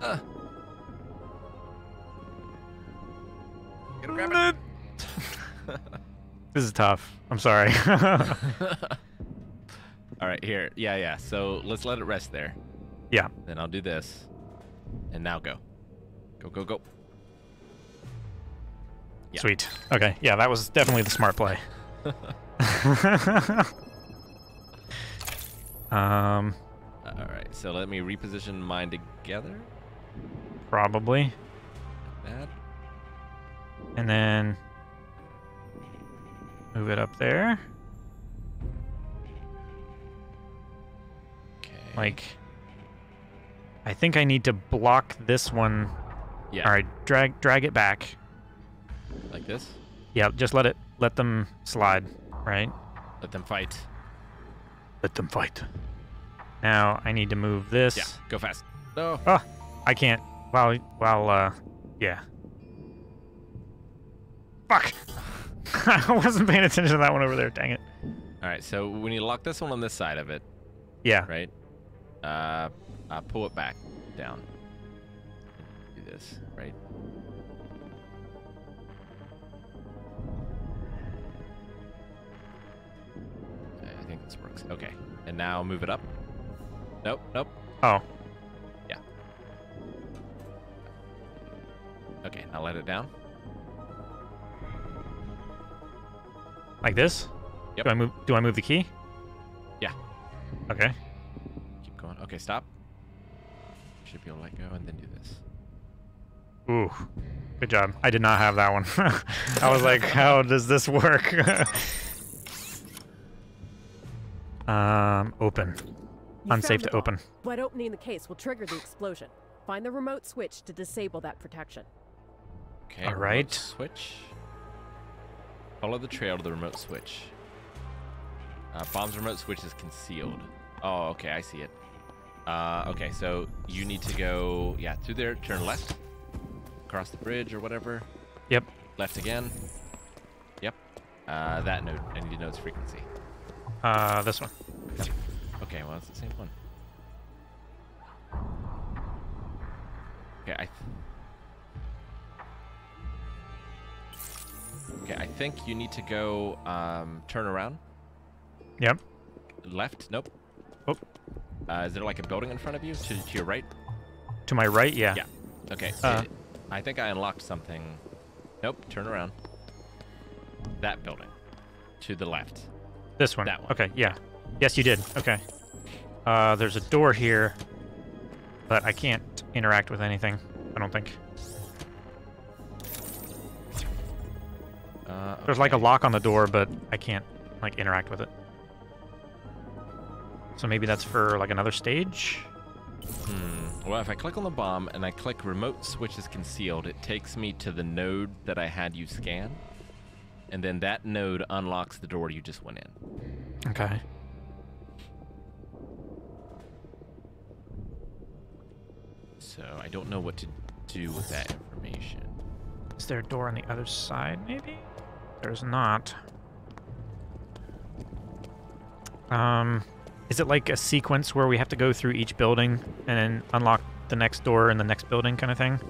uh. Grab it. This is tough. I'm sorry. All right, here. Yeah, yeah. So let's let it rest there. Yeah. Then I'll do this. And now go. Go, go, go. Yeah. Sweet. Okay. Yeah, that was definitely the smart play. um. All right. So let me reposition mine together. Probably. Not bad. And then move it up there. Okay. Like, I think I need to block this one. Yeah. All right. Drag, drag it back. Like this? Yeah, just let it let them slide, right? Let them fight. Let them fight. Now I need to move this. Yeah, go fast. No. Oh, I can't. While while uh, yeah. Fuck! I wasn't paying attention to that one over there. Dang it! All right, so we need to lock this one on this side of it. Yeah. Right. Uh, uh pull it back down. Do this, right? this works. Okay. And now move it up. Nope, nope. Oh. Yeah. Okay, now let it down. Like this? Yep. Do I move do I move the key? Yeah. Okay. Keep going. Okay, stop. Should be able to let go and then do this. Ooh. Good job. I did not have that one. I was like, how does this work? um open. You Unsafe to open. Wide opening the case will trigger the explosion. Find the remote switch to disable that protection. Okay. All right. Switch. Follow the trail to the remote switch. Uh, bomb's remote switch is concealed. Oh, okay, I see it. Uh, okay, so you need to go, yeah, through there, turn left, across the bridge or whatever. Yep. Left again. Yep. Uh, that node, I need to know its frequency. Uh, this one. Yep. Okay, well, it's the same one. Okay, I... Okay, I think you need to go um, turn around. Yep. Left? Nope. Oh. Uh, is there like a building in front of you? To, to your right? To my right? Yeah. Yeah. Okay. Uh, it, I think I unlocked something. Nope. Turn around. That building. To the left. This one? That one. Okay. Yeah. Yes, you did. Okay. Uh, there's a door here, but I can't interact with anything, I don't think. Uh, okay. There's like a lock on the door, but I can't like interact with it. So maybe that's for like another stage? Hmm. Well, if I click on the bomb and I click remote switch is concealed, it takes me to the node that I had you scan. And then that node unlocks the door you just went in. Okay. So I don't know what to do with that information. Is there a door on the other side, maybe? There's not. Um... Is it like a sequence where we have to go through each building and then unlock the next door in the next building kind of thing?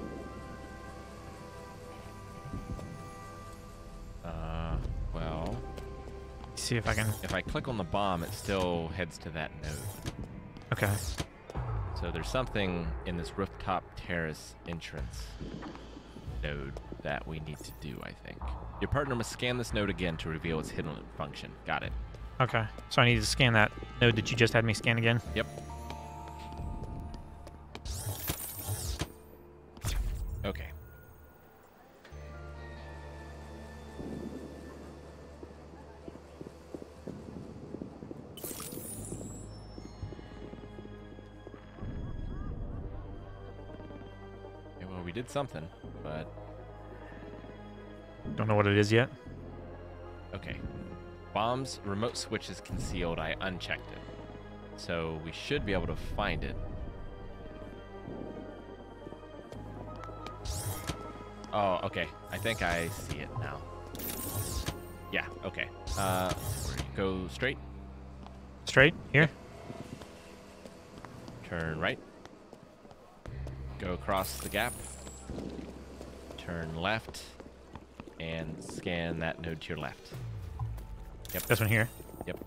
Uh, well... Let's see if I can... If I click on the bomb, it still heads to that node. Okay. So there's something in this rooftop terrace entrance node that we need to do, I think. Your partner must scan this node again to reveal its hidden function. Got it. Okay, so I need to scan that node that you just had me scan again? Yep. Okay. Okay, well, we did something, but... Don't know what it is yet? Okay. Bomb's remote switch is concealed. I unchecked it. So we should be able to find it. Oh, okay. I think I see it now. Yeah, okay. Uh, go straight. Straight? Here? Turn right. Go across the gap. Turn left. And scan that node to your left. Yep. This one here? Yep.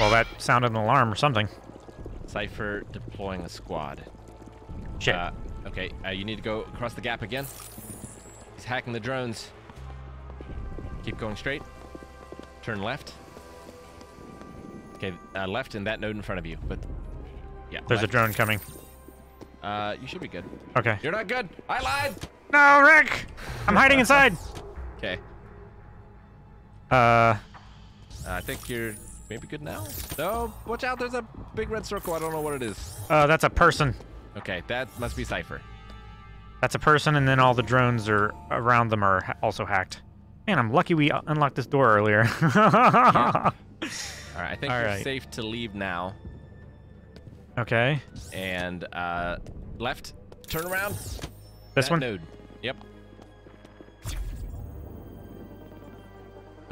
Well, that sounded an alarm or something. Cypher deploying a squad. Shit. Uh, okay, uh, you need to go across the gap again. He's hacking the drones. Keep going straight. Turn left. Okay, uh, left in that node in front of you. But yeah. There's left. A drone coming. Uh, you should be good. Okay. You're not good. I lied. No, Rick. I'm hiding inside. Okay. Uh, I think you're maybe good now. No, watch out. There's a big red circle. I don't know what it is. Uh, that's a person. Okay, that must be Cypher. That's a person, and then all the drones are around them are ha also hacked. Man, I'm lucky we unlocked this door earlier. Yeah. All right, I think all you're right. safe to leave now. Okay. And uh, left, turn around. This that one? Node. Yep.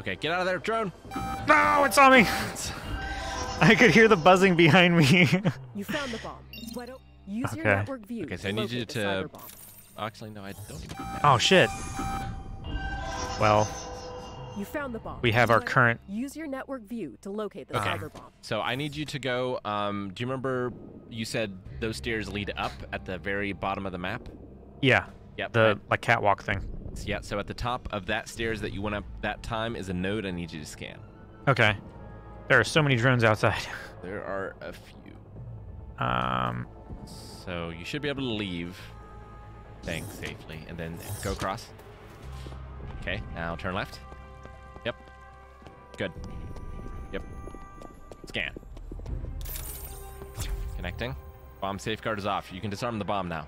Okay, get out of there, drone! No, it's on me! I could hear the buzzing behind me. You found the bomb. Use okay. your network view. Okay, so I need you to... Actually, no, I don't even... Oh, shit. Well, You found the bomb. We have our current. Use your network view to locate the okay. cyber bomb. So I need you to go. Um, do you remember you said those stairs lead up at the very bottom of the map? Yeah. Yeah. The right. like catwalk thing. Yeah. So at the top of that stairs that you went up that time is a node I need you to scan. Okay. There are so many drones outside. There are a few. Um. So you should be able to leave. Thanks, safely, and then go across. Okay, now turn left. Yep. Good. Yep. Scan. Connecting. Bomb safeguard is off. You can disarm the bomb now.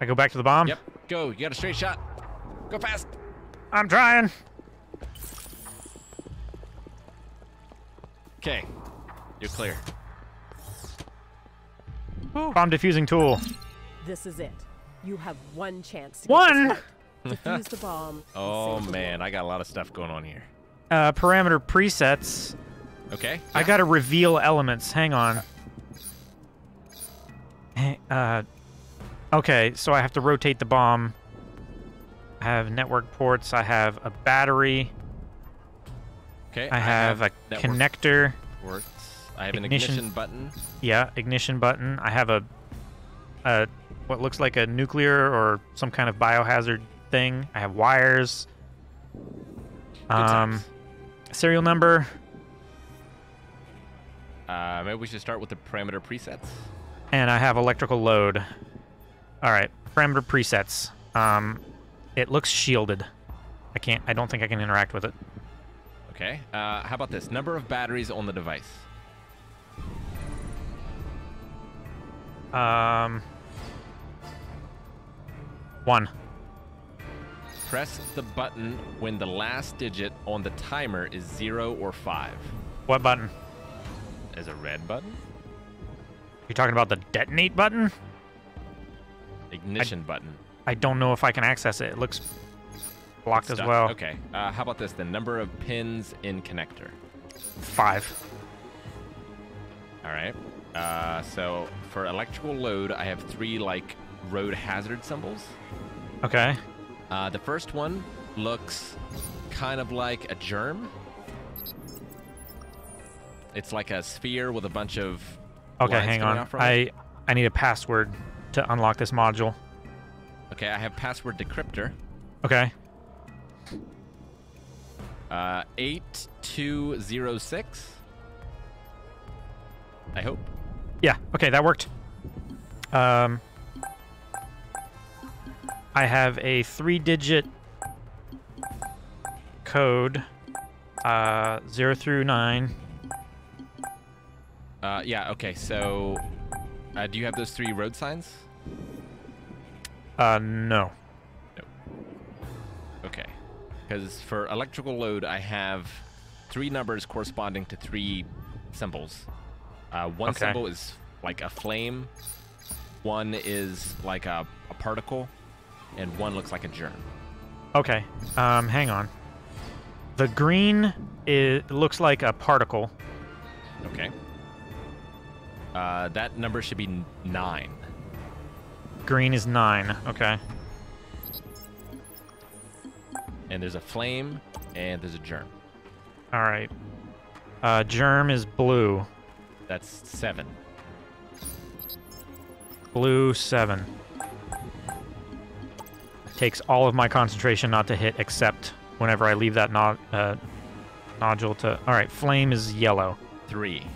I go back to the bomb? Yep. Go. You got a straight shot. Go fast. I'm trying. Okay. You're clear. Ooh. Bomb defusing tool. This is it. You have one chance to one defuse the bomb. Oh man, I got a lot of stuff going on here. Uh, parameter presets. Okay. I yeah. gotta reveal elements. Hang on. Uh, okay, so I have to rotate the bomb. I have network ports. I have a battery. Okay. I have, I have a connector. Ports. I have ignition. an ignition button. Yeah, ignition button. I have a. a what looks like a nuclear or some kind of biohazard thing. I have wires. Um, serial number. Uh, maybe we should start with the parameter presets. And I have electrical load. All right, parameter presets. Um, it looks shielded. I can't. I don't think I can interact with it. Okay. Uh, how about this? Number of batteries on the device. Um. One. Press the button when the last digit on the timer is zero or five. What button? Is a red button? You're talking about the detonate button? Ignition I, button. I don't know if I can access it. It looks blocked as well. Okay. Uh, how about this? The number of pins in connector. Five. All right. Uh, so for electrical load, I have three like road hazard symbols. Okay. Uh, the first one looks kind of like a germ. It's like a sphere with a bunch of. Okay, hang on. I I need a password to unlock this module. Okay, I have password decryptor. Okay. Uh, eight two zero six. I hope. Yeah. Okay, that worked. Um. I have a three-digit code, uh, zero through nine. Uh, yeah. Okay. So, uh, do you have those three road signs? Uh, no. No. Okay. Because for electrical load, I have three numbers corresponding to three symbols. Uh, one okay. symbol is like a flame. One is like a, a particle. And one looks like a germ. Okay. Um, hang on. The green is, looks like a particle. Okay. Uh, that number should be nine. Green is nine. Okay. And there's a flame, and there's a germ. All right. Uh, germ is blue. That's seven. Blue, seven. Takes all of my concentration not to hit, except whenever I leave that no uh, nodule to... All right, flame is yellow. Three.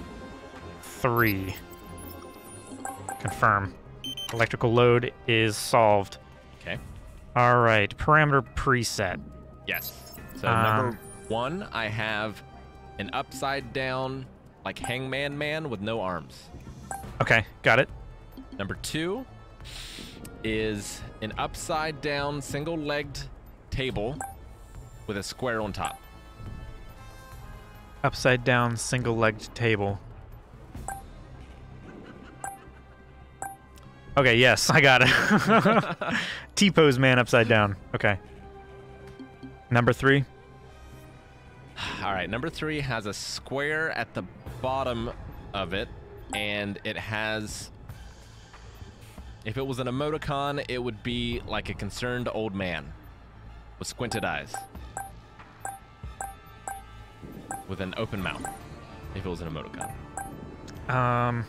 Three. Confirm. Electrical load is solved. Okay. All right, parameter preset. Yes. So um, number one, I have an upside-down, like, hangman man with no arms. Okay, got it. Number two... is an upside-down single-legged table with a square on top. Upside-down single-legged table. Okay, yes, I got it. T-pose man upside down. Okay. Number three. All right, number three has a square at the bottom of it, and it has... If it was an emoticon, it would be like a concerned old man with squinted eyes. with an open mouth if it was an emoticon. Um.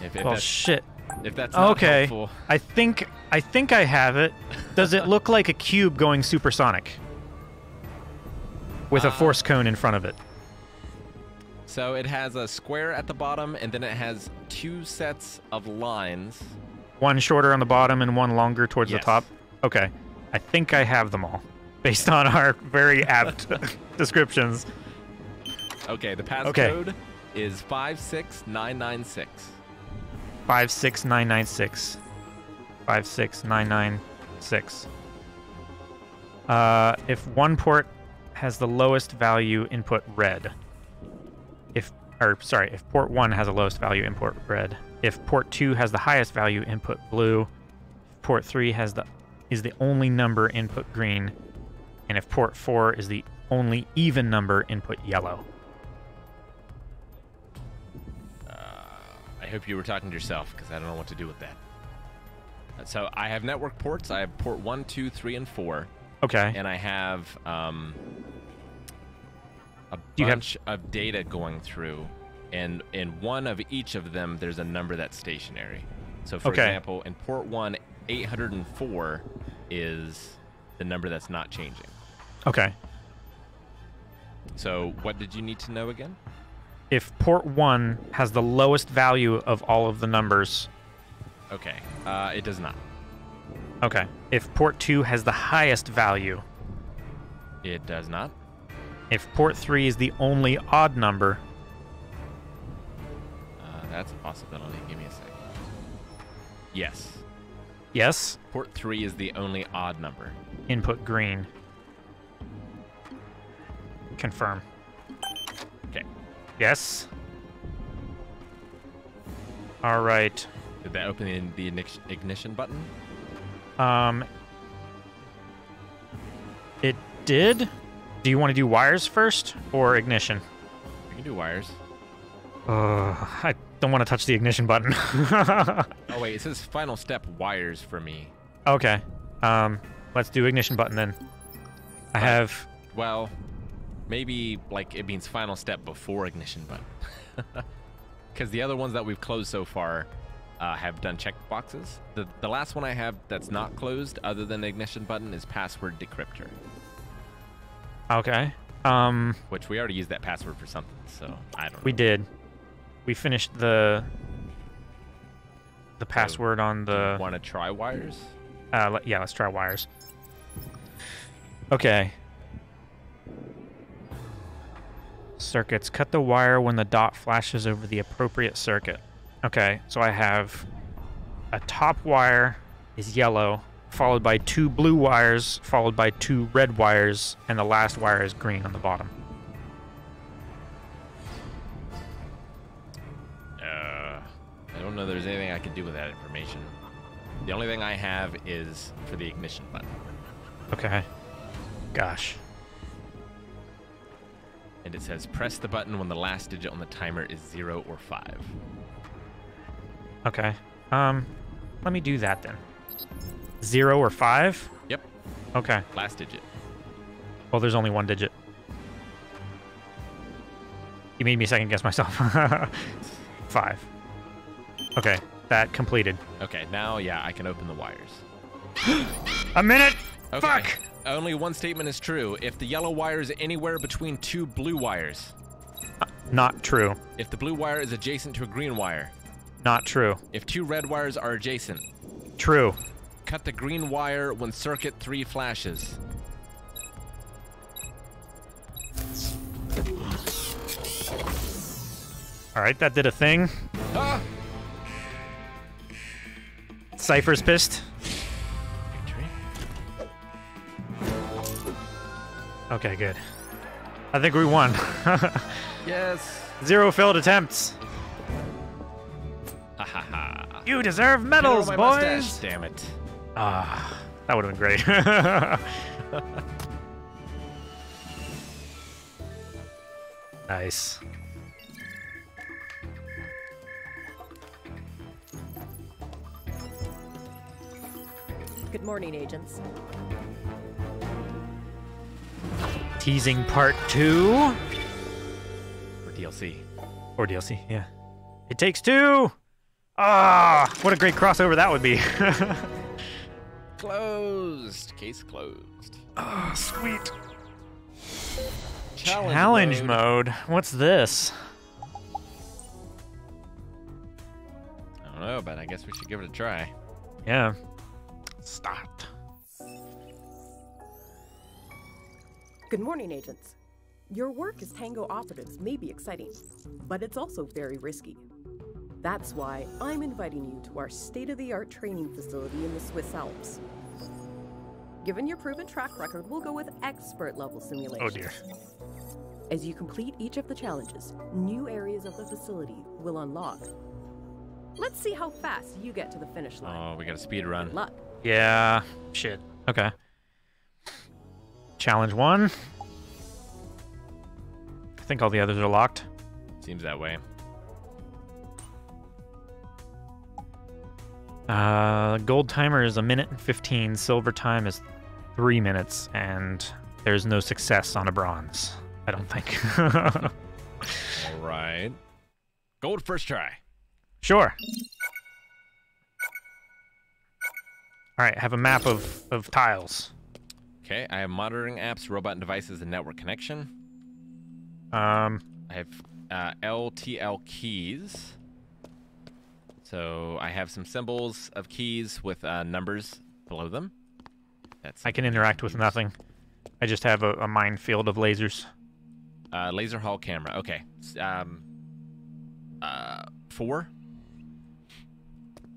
If, if well, shit. If that's not okay. Helpful. I think I think I have it. Does it look like a cube going supersonic with uh, a force cone in front of it? So it has a square at the bottom, and then it has two sets of lines. One shorter on the bottom and one longer towards yes. the top. Okay, I think I have them all, based on our very apt descriptions. Okay, the passcode okay. is five six nine nine six. Five six nine nine six. Five six nine nine six. Uh, if one port has the lowest value, input red. If, or sorry, if port one has the lowest value, input red. If port two has the highest value, input blue. If port three has the is the only number, input green. And if port four is the only even number, input yellow. Uh, I hope you were talking to yourself, because I don't know what to do with that. So I have network ports. I have port one, two, three, and four. Okay. And I have um. a bunch have... of data going through, and in one of each of them, there's a number that's stationary. So, for okay. example, in port one, eight hundred four is the number that's not changing. Okay. So, what did you need to know again? If port one has the lowest value of all of the numbers. Okay. Uh, it does not. Okay. If port two has the highest value. It does not. If port three is the only odd number. Uh, that's a possibility. Give me a second. Yes. Yes? Port three is the only odd number. Input green. Confirm. Okay. Yes. All right. Did that open the ignition button? Um. It did. Do you want to do wires first or ignition? We can do wires. Uh, I don't want to touch the ignition button. Oh wait, it says final step wires for me. Okay, um, let's do ignition button then. I uh, have. Well, maybe like it means final step before ignition button, because the other ones that we've closed so far uh, have done check boxes. The the last one I have that's not closed, other than ignition button, is password decryptor. Okay. Um, Which we already used that password for something, so I don't know. We did. We finished the the password so, on the... Want to try wires? Uh, let, yeah, let's try wires. Okay. Circuits. Cut the wire when the dot flashes over the appropriate circuit. Okay, so I have a top wire is yellow, followed by two blue wires, followed by two red wires, and the last wire is green on the bottom. Uh, I don't know there's anything I can do with that information. The only thing I have is for the ignition button. Okay. Gosh. And it says press the button when the last digit on the timer is zero or five. Okay. Um, let me do that then. Zero or five? Yep. Okay. Last digit. Well, there's only one digit. You made me second guess myself. Five. Okay, that completed. Okay, now, yeah, I can open the wires. A minute! Okay. Fuck! Only one statement is true. If the yellow wire is anywhere between two blue wires. Uh, not true. If the blue wire is adjacent to a green wire. Not true. If two red wires are adjacent. True. Cut the green wire when circuit three flashes. All right, that did a thing. Ah! Cypher's pissed. Victory. Okay, good. I think we won. Yes. Zero failed attempts. Ha ha ha. You deserve medals, boys. Mustache, damn it. Ah, uh, that would have been great. Nice. Good morning, agents. Teasing part two. D L C. Or D L C, yeah. It Takes Two! Ah, what a great crossover that would be. Closed. Case closed. Oh, sweet. Challenge, Challenge mode. mode. What's this? I don't know, but I guess we should give it a try. Yeah. Start. Good morning, agents. Your work as Tango operatives may be exciting, but it's also very risky. That's why I'm inviting you to our state-of-the-art training facility in the Swiss Alps. Given your proven track record, we'll go with expert-level simulations. Oh dear. As you complete each of the challenges, new areas of the facility will unlock. Let's see how fast you get to the finish line. Oh, we got a speed run. Good luck. Yeah. Shit. Okay. Challenge one. I think all the others are locked. Seems that way. Uh, gold timer is a minute and fifteen, silver time is three minutes, and there's no success on a bronze, I don't think. All right. Gold first try. Sure. All right, I have a map of, of tiles. Okay, I have monitoring apps, robot and devices, and network connection. Um, I have uh, L T L keys. So I have some symbols of keys with uh, numbers below them. That's I can interact with nothing. I just have a, a minefield of lasers. Uh, laser hall camera. Okay. Um, uh, four.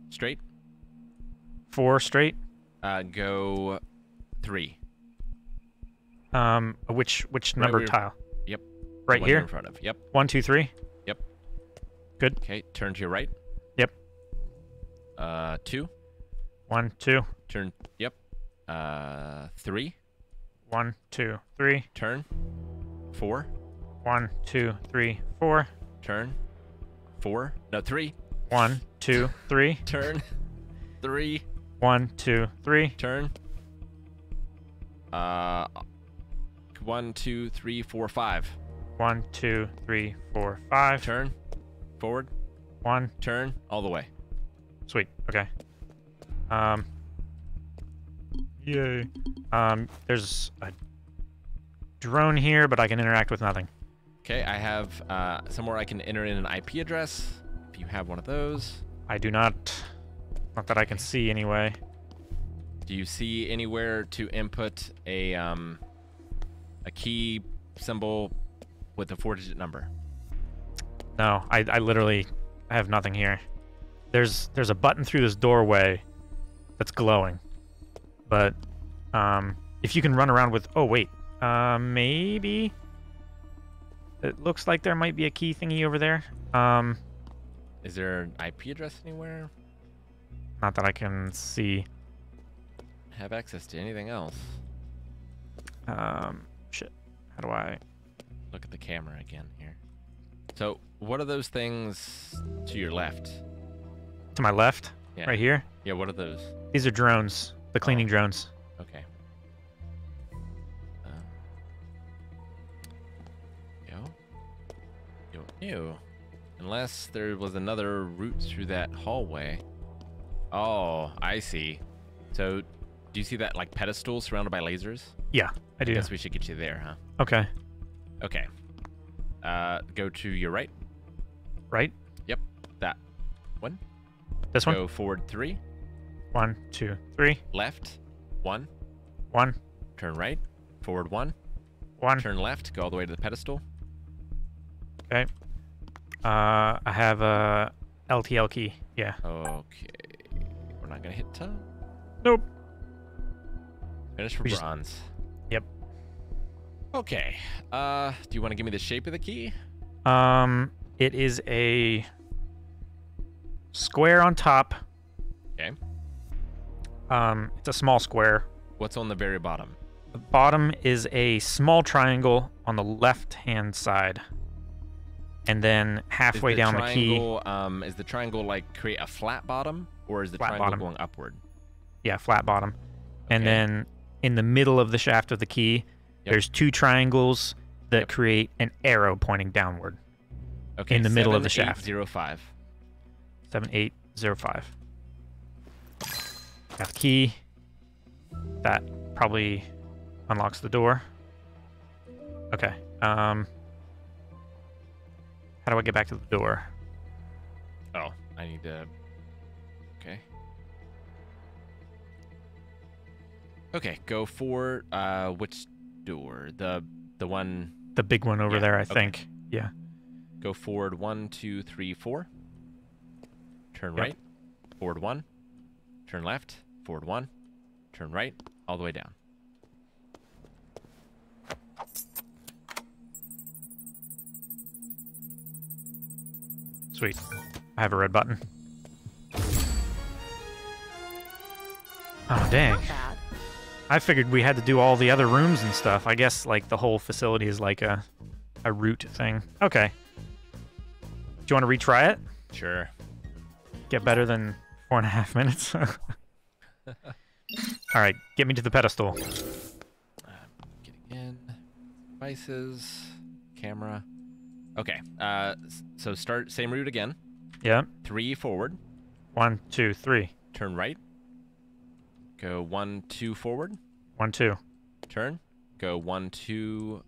Straight. Four straight. Uh, go three. Um, which which right number tile? Yep. Right here. In front of. Yep. One, two, three. Yep. Good. Okay. Turn to your right. Uh, two. One, two. Turn. Yep. Uh, three. One, two, three. Turn. Four. One, two, three, four. Turn. Four. No, three. One, two, three. Turn. Three. One, two, three. Turn. Uh, one, two, three, four, five. One, two, three, four, five. Turn. Forward. One. Turn. All the way. Sweet. Okay. Um. Yay. Um. There's a drone here, but I can interact with nothing. Okay. I have uh, somewhere I can enter in an I P address. If you have one of those. I do not. Not that I can see anyway. Do you see anywhere to input a um a key symbol with a four-digit number? No. I I literally I have nothing here. There's there's a button through this doorway that's glowing, but um, if you can run around with oh wait uh, maybe it looks like there might be a key thingy over there. Um, Is there an I P address anywhere? Not that I can see. Have access to anything else? Um, shit. How do I look at the camera again here? So what are those things to your left? To my left, yeah. Right here. Yeah, what are those? These are drones, the cleaning oh. drones. Okay. Uh, yo, yo, ew. Unless there was another route through that hallway. Oh, I see. So, do you see that like pedestal surrounded by lasers? Yeah, I do. I guess we should get you there, huh? Okay. Okay. Uh, go to your right. Right. Yep. That one. This one. Go forward three. One, two, three. Left. One. One. Turn right. Forward one. One. Turn left. Go all the way to the pedestal. Okay. Uh, I have a L T L key. Yeah. Okay. We're not gonna hit time. Nope. Finish for we bronze. Just... Yep. Okay. Uh, do you want to give me the shape of the key? Um, it is a. Square on top. Okay. Um, it's a small square. What's on the very bottom? The bottom is a small triangle on the left-hand side. And then halfway down the key. Um, is the triangle like create a flat bottom, or is the triangle going upward? Yeah, flat bottom. Okay. And then in the middle of the shaft of the key, yep. There's two triangles that yep. create an arrow pointing downward. Okay, in the middle of the shaft. seven eight zero five. seven eight zero five. Got the key. That probably unlocks the door. Okay. Um, how do I get back to the door? Oh, I need to... Okay. Okay, go for uh, which door? The the one... The big one over yeah, there, I okay. think. Yeah. Go forward one, two, three, four. Turn yep. right. Forward one. Turn left. Forward one. Turn right. All the way down. Sweet. I have a red button. Oh, dang. I figured we had to do all the other rooms and stuff. I guess, like, the whole facility is like a, a route thing. Okay. Do you want to retry it? Sure. Get better than four and a half minutes. All right. Get me to the pedestal. I'm getting in. Devices. Camera. Okay, uh, so start same route again. Yeah. Three forward. One, two, three. Turn right. Go one, two forward. One, two. Turn. Go one, two,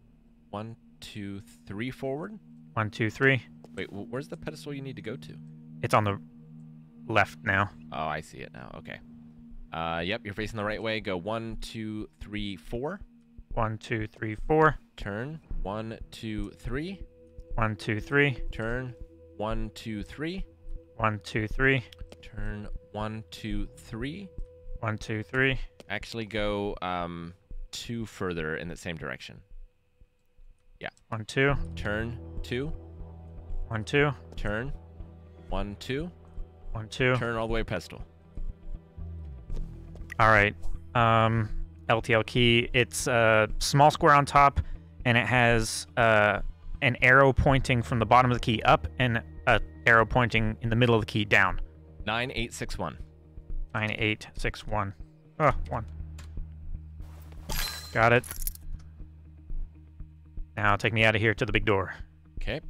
one, two, three forward. One, two, three. Wait, where's the pedestal you need to go to? It's on the left now. Oh, I see it now. Okay. Uh, yep, you're facing the right way. Go one, two, three, four. One, two, three, four. Turn. One, two, three. One, two, three. Turn. One, two, three. One, two, three. Turn. One, two, three. One, two, three. Actually, go um two further in the same direction. Yeah. One, two. Turn. Two. One, two. Turn. One, two. One, two. Turn all the way pedestal. All right. Um, L T L key. It's a small square on top, and it has uh. an arrow pointing from the bottom of the key up and a arrow pointing in the middle of the key down. nine eight six one. nine eight six one. Oh, one. Got it. Now take me out of here to the big door. Okay.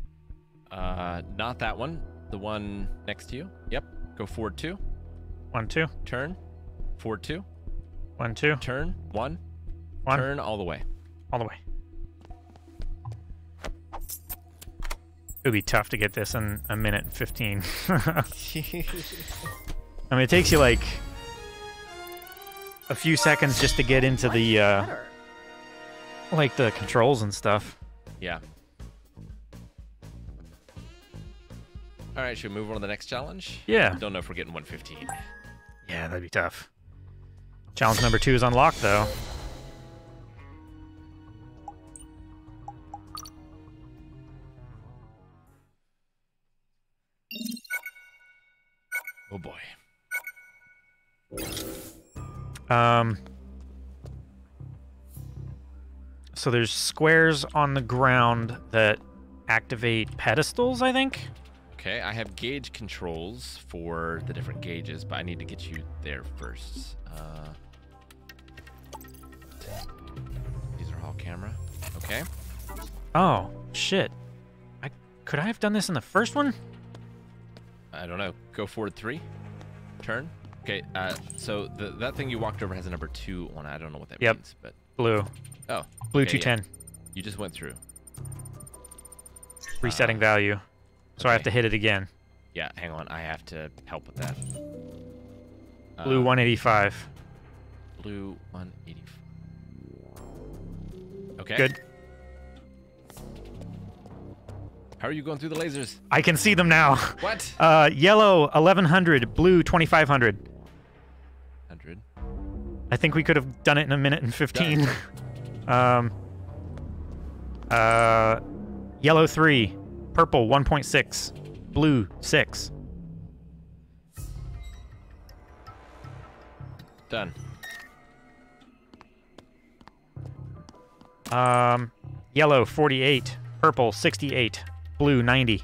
Uh, not that one. The one next to you. Yep. Go forward two. One, two. Turn. Forward two. One, two. Turn. One. One. Turn all the way. All the way. It would be tough to get this in a minute and fifteen. I mean, it takes you, like, a few seconds just to get into the, uh, like, the controls and stuff. Yeah. All right, should we move on to the next challenge? Yeah. I don't know if we're getting one fifteen. Yeah, that'd be tough. Challenge number two is unlocked, though. Oh boy. Um. So there's squares on the ground that activate pedestals, I think. Okay, I have gauge controls for the different gauges, but I need to get you there first. Uh, these are all camera. Okay. Oh shit! I could I have done this in the first one? I don't know. Go forward three. Turn. Okay, uh, so the, that thing you walked over has a number two on it. I don't know what that yep. means, but... Blue. Oh. Blue okay, two ten. Yeah. You just went through. Resetting uh, value. So okay. I have to hit it again. Yeah, hang on. I have to help with that. Blue um, one eighty-five. Blue one eighty-five. Okay. Good. How are you going through the lasers? I can see them now. What? Uh, yellow eleven hundred, blue twenty-five hundred. one hundred. I think we could have done it in a minute and fifteen. um. Uh, yellow three, purple one point six, blue six. Done. Um, yellow forty-eight, purple sixty-eight. Blue ninety.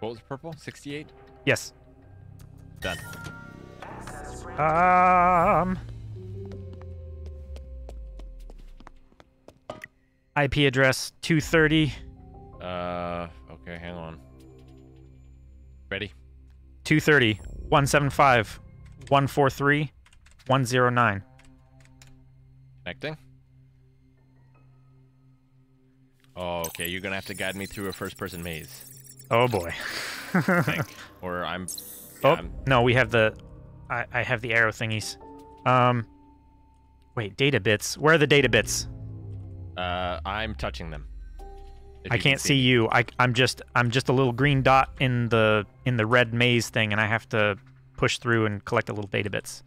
What was purple? sixty-eight? Yes. Done. Um I P address two thirty. Uh, okay, hang on. Ready? two thirty, one seventy-five, one forty-three, one oh nine. Connecting. Oh, okay, you're gonna have to guide me through a first-person maze. Oh boy. I think. Or I'm... Yeah, oh, I'm... no, we have the... I, I have the arrow thingies. Um... Wait, data bits. Where are the data bits? Uh, I'm touching them. I can't can see. see you. I, I'm just I'm just a little green dot in the in the red maze thing, and I have to push through and collect the little data bits.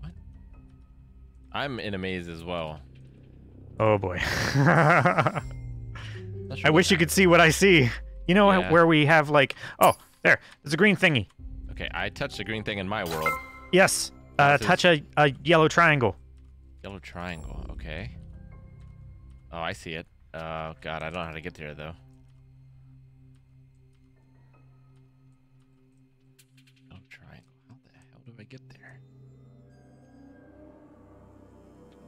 What? I'm in a maze as well. Oh boy. I wish you could see what I see. You know yeah. where we have like oh there, there's a green thingy. Okay, I touched a green thing in my world. Yes. Uh, touch a, a yellow triangle. Yellow triangle, okay. Oh, I see it. Oh, uh, God, I don't know how to get there, though. Yellow triangle. How the hell do I get there?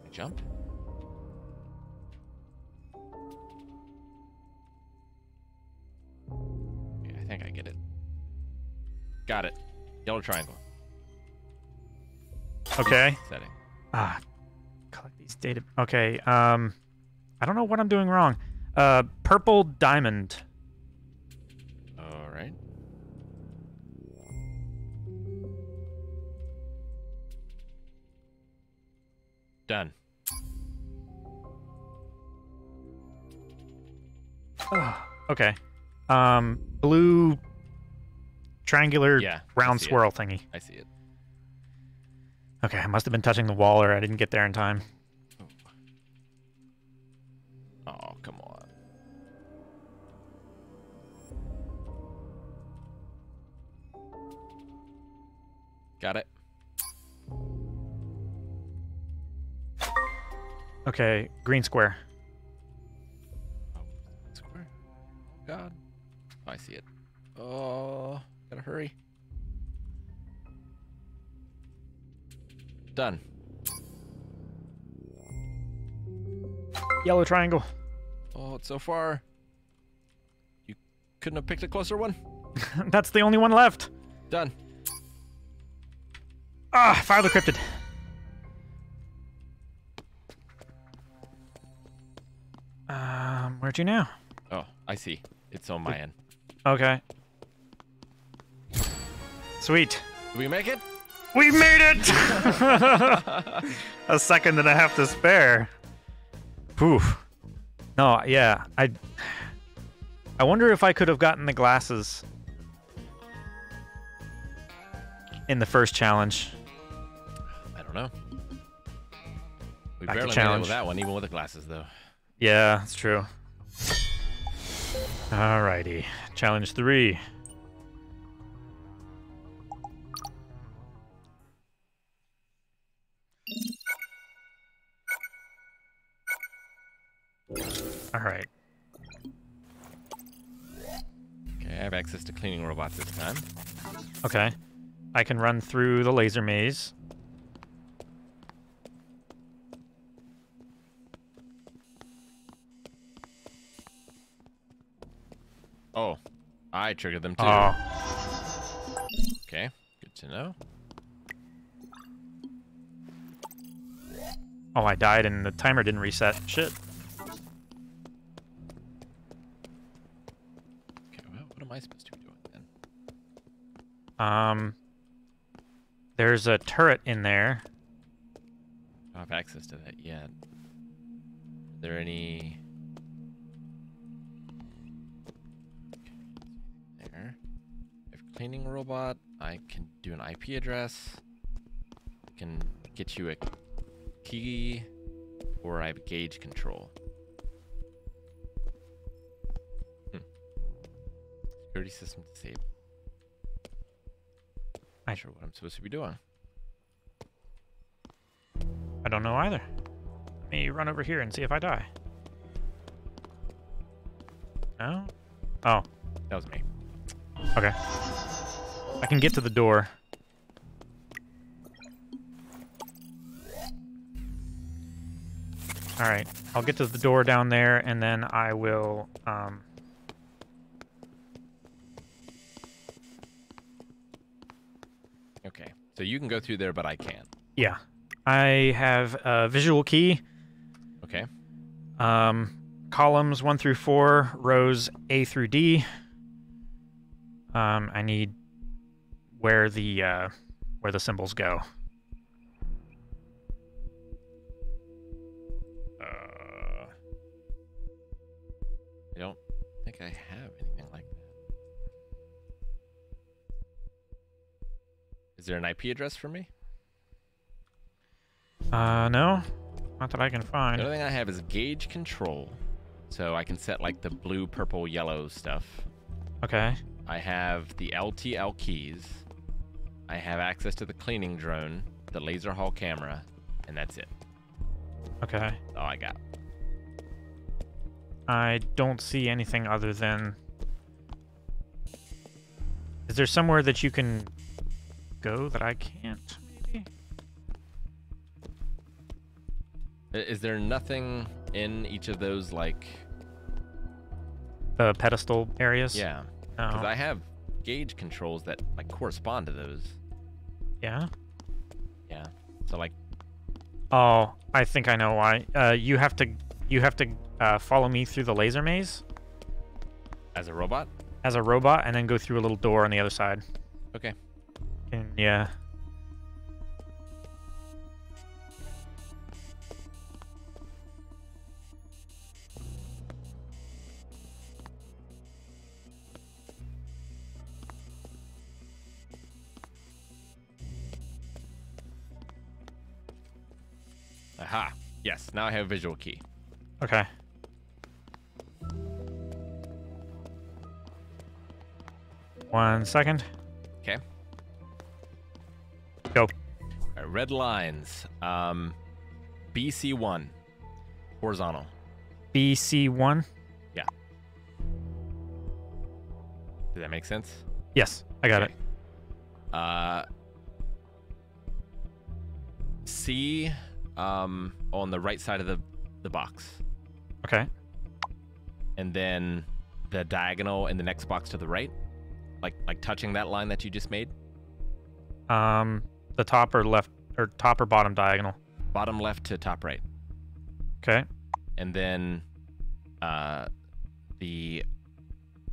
Can I jump? Okay, I think I get it. Got it. Yellow triangle. Okay. Setting. Ah, collect these data. Okay. Um, I don't know what I'm doing wrong. Uh, purple diamond. All right. Done. Oh, okay. Um, blue triangular yeah, round swirl it. thingy. I see it. Okay, I must have been touching the wall or I didn't get there in time. Oh, oh come on. Got it. Okay, green square. Oh, green square? Oh, God. Oh, I see it. Oh, gotta hurry. Done. Yellow triangle. Oh, it's so far. You couldn't have picked a closer one? That's the only one left. Done. Ah, file decrypted. Um, where to now? Oh, I see. It's on my end. Okay. Sweet. Did we make it? We made it! A second and a half to spare. Poof. No, yeah. I I wonder if I could have gotten the glasses in the first challenge. I don't know. We Back barely to challenge. made it with that one, even with the glasses, though. Yeah, that's true. Alrighty. Challenge three. All right. Okay, I have access to cleaning robots this time. Okay. I can run through the laser maze. Oh, I triggered them too. Oh. Okay, good to know. Oh, I died and the timer didn't reset. Shit. Am I supposed to be doing then? Um, there's a turret in there. I don't have access to that yet. Are there any? There. I have a cleaning robot. I can do an I P address. I can get you a key, or I have gauge control. Security system disabled. I'm not sure what I'm supposed to be doing. I don't know either. Let me run over here and see if I die. No? Oh. That was me. Okay. I can get to the door. Alright. I'll get to the door down there, and then I will... Um, okay, so you can go through there, but I can't. Yeah. I have a visual key. Okay. Um, columns one through four, rows A through D. Um, I need where the uh, where the symbols go. Uh, I don't think I have anything like that. Is there an I P address for me? Uh, no. Not that I can find. The only thing I have is gauge control. So I can set, like, the blue, purple, yellow stuff. Okay. I have the L T L keys. I have access to the cleaning drone, the laser hall camera, and that's it. Okay. That's all I got. I don't see anything other than... Is there somewhere that you can go that I can't? Is there nothing in each of those, like... The pedestal areas? Yeah. No. 'Cause I have gauge controls that, like, correspond to those. Yeah? Yeah. So, like... Oh, I think I know why. Uh, you have to you have to uh, follow me through the laser maze. As a robot? As a robot, and then go through a little door on the other side. Okay. And, yeah. Aha. Yes, now I have a visual key. Okay. One second. Okay. Go. Right, red lines. Um, B C one. Horizontal. B C one? Yeah. Does that make sense? Yes, I got okay. it. Uh, C... Um, on the right side of the, the box. Okay. And then the diagonal in the next box to the right, like like touching that line that you just made. Um, the top or left or top or bottom diagonal. Bottom left to top right. Okay. And then, uh, the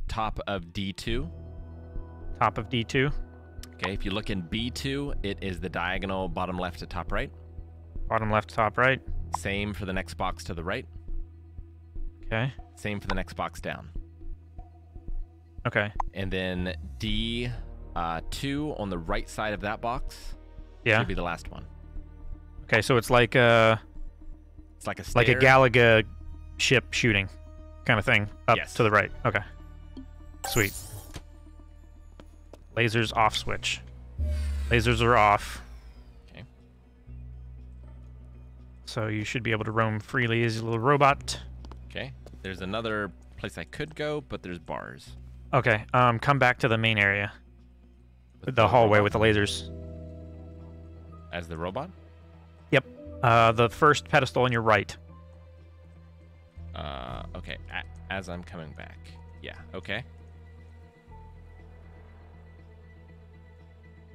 top of D two. Top of D two. Okay. If you look in B two, it is the diagonal bottom left to top right. Bottom left, top right. Same for the next box to the right. Okay. Same for the next box down. Okay. And then D, uh, two on the right side of that box. Yeah. Should be the last one. Okay, so it's like a. It's like a stair. Like a Galaga ship shooting, kind of thing. Up yes. to the right. Okay. Sweet. Lasers off switch. Lasers are off. So you should be able to roam freely as a little robot. Okay. There's another place I could go, but there's bars. Okay. Um, come back to the main area. With the hallway robot. With the lasers. As the robot? Yep. Uh, the first pedestal on your right. Uh, okay. A as I'm coming back. Yeah. Okay.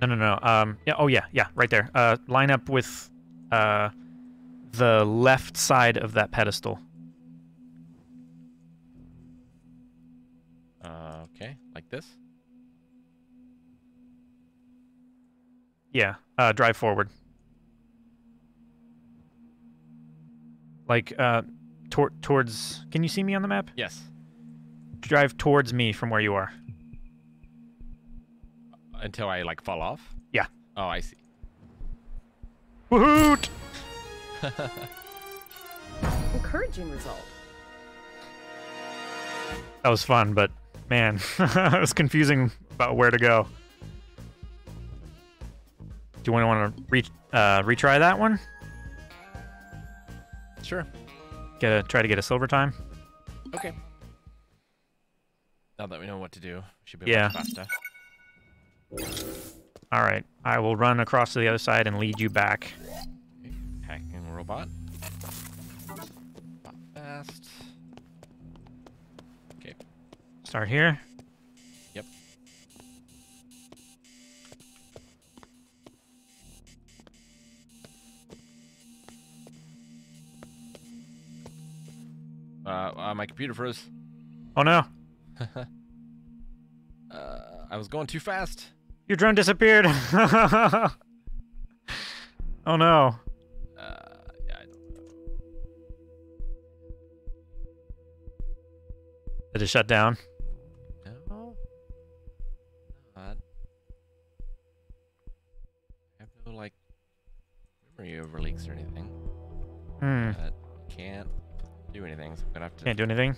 No, no, no. Um, yeah. Oh, yeah. Yeah. Right there. Uh, line up with... Uh, the left side of that pedestal. Uh, okay, like this? Yeah, uh, drive forward. Like, uh, tor towards... Can you see me on the map? Yes. Drive towards me from where you are. Until I, like, fall off? Yeah. Oh, I see. Woohoot! Encouraging result. That was fun, but man, it was confusing about where to go. Do you want to want to re uh, retry that one? Sure. Get a try to get a silver time. Okay. Now that we know what to do, we should be able to do faster. All right, I will run across to the other side and lead you back. Robot. last. Okay. Start here. Yep. Uh, uh my computer froze. Oh no. uh, I was going too fast. Your drone disappeared. Oh no. Did it shut down? No. Not. I have no, like, memory overleaks or anything. Hmm. But can't do anything, so I'm gonna have to... Can't do anything?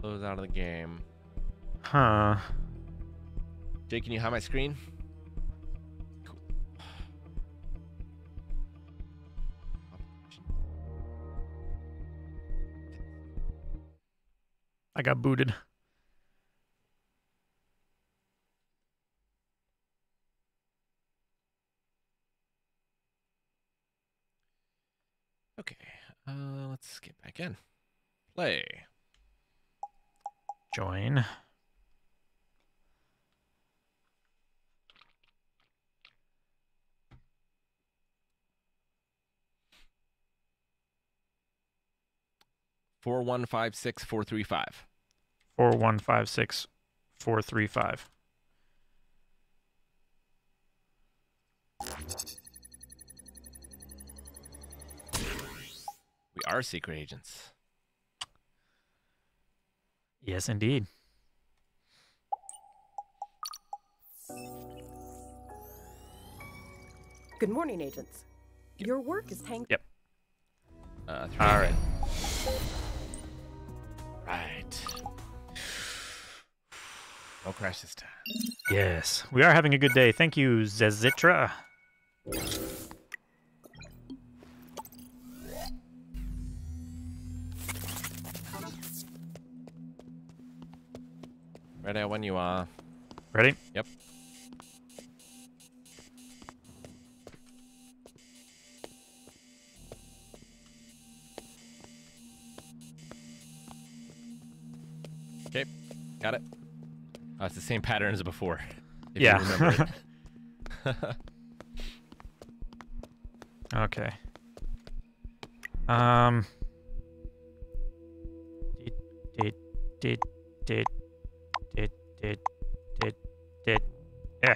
Close out of the game. Huh. Jake, can you hide my screen? Cool. I got booted. Okay, uh, let's get back in. Play. Join. four one five six four three five. four one five six four three five. We are secret agents. Yes, indeed. Good morning, agents. Yep. Your work is paying. Yep. Uh, three All right. Right. No crash this time. Yes. We are having a good day. Thank you, Zezitra. Ready when you are. Ready? Yep. Okay, got it. Uh, it's the same pattern as before. If yeah. You remember it. Okay. Um. Did did did did did did did. Eh.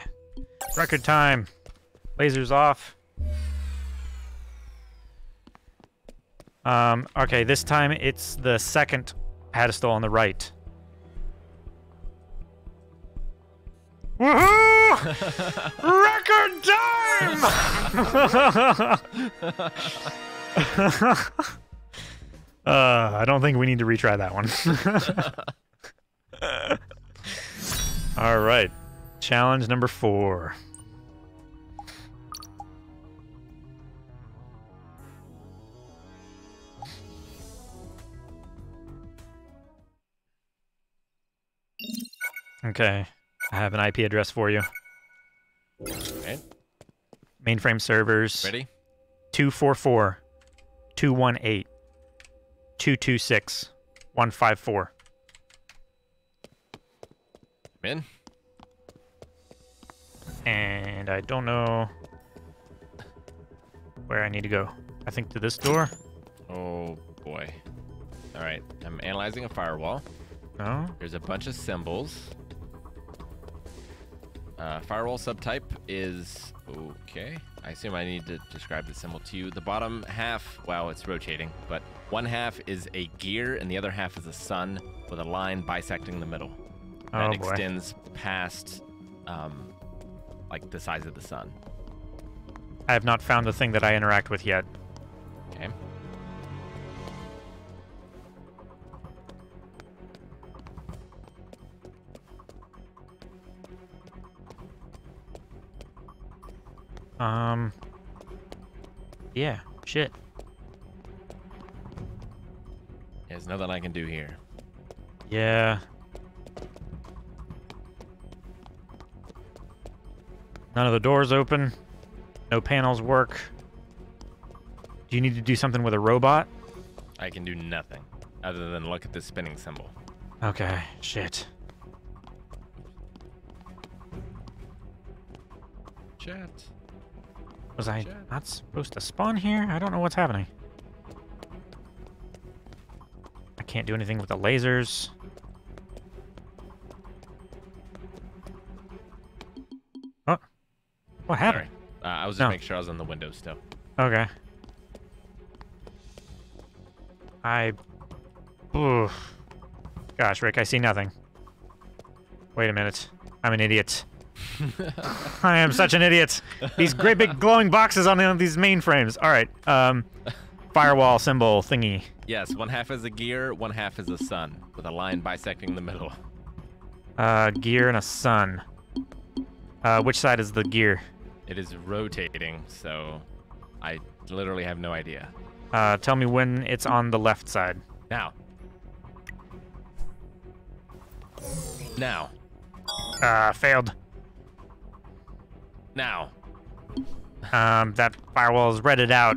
Record time. Lasers off. Um. Okay. This time it's the second pedestal on the right. Woohoo! Record time! uh, I don't think we need to retry that one. All right. Challenge number four. Okay. I have an I P address for you. Okay. Mainframe servers. Ready? two four four, two one eight, two two six, one five four. I'm in. And I don't know where I need to go. I think to this door. Oh, boy. All right. I'm analyzing a firewall. No. There's a bunch of symbols. Uh, firewall subtype is okay. I assume I need to describe the symbol to you. The bottom half, wow, it's rotating, but one half is a gear and the other half is a sun with a line bisecting the middle. Oh, that extends boy. past um, like the size of the sun. I have not found the thing that I interact with yet. Okay. Um, yeah, shit. There's nothing I can do here. Yeah. None of the doors open. No panels work. Do you need to do something with a robot? I can do nothing. other than look at the spinning symbol. Okay, shit. Chat. Was I Chat. not supposed to spawn here? I don't know what's happening. I can't do anything with the lasers. Oh. What happened? Uh, I was just no. making sure I was on the window still. Okay. I... Ooh. Gosh, Rick, I see nothing. Wait a minute. I'm an idiot. I am such an idiot. These great big glowing boxes on, the, on these mainframes. All right. Um, firewall symbol thingy. Yes, one half is a gear, one half is a sun, with a line bisecting the middle. Uh, gear and a sun. Uh, which side is the gear? It is rotating, so I literally have no idea. Uh, tell me when it's on the left side. Now. Now. Uh, failed. Now. Um, that firewall is redded out.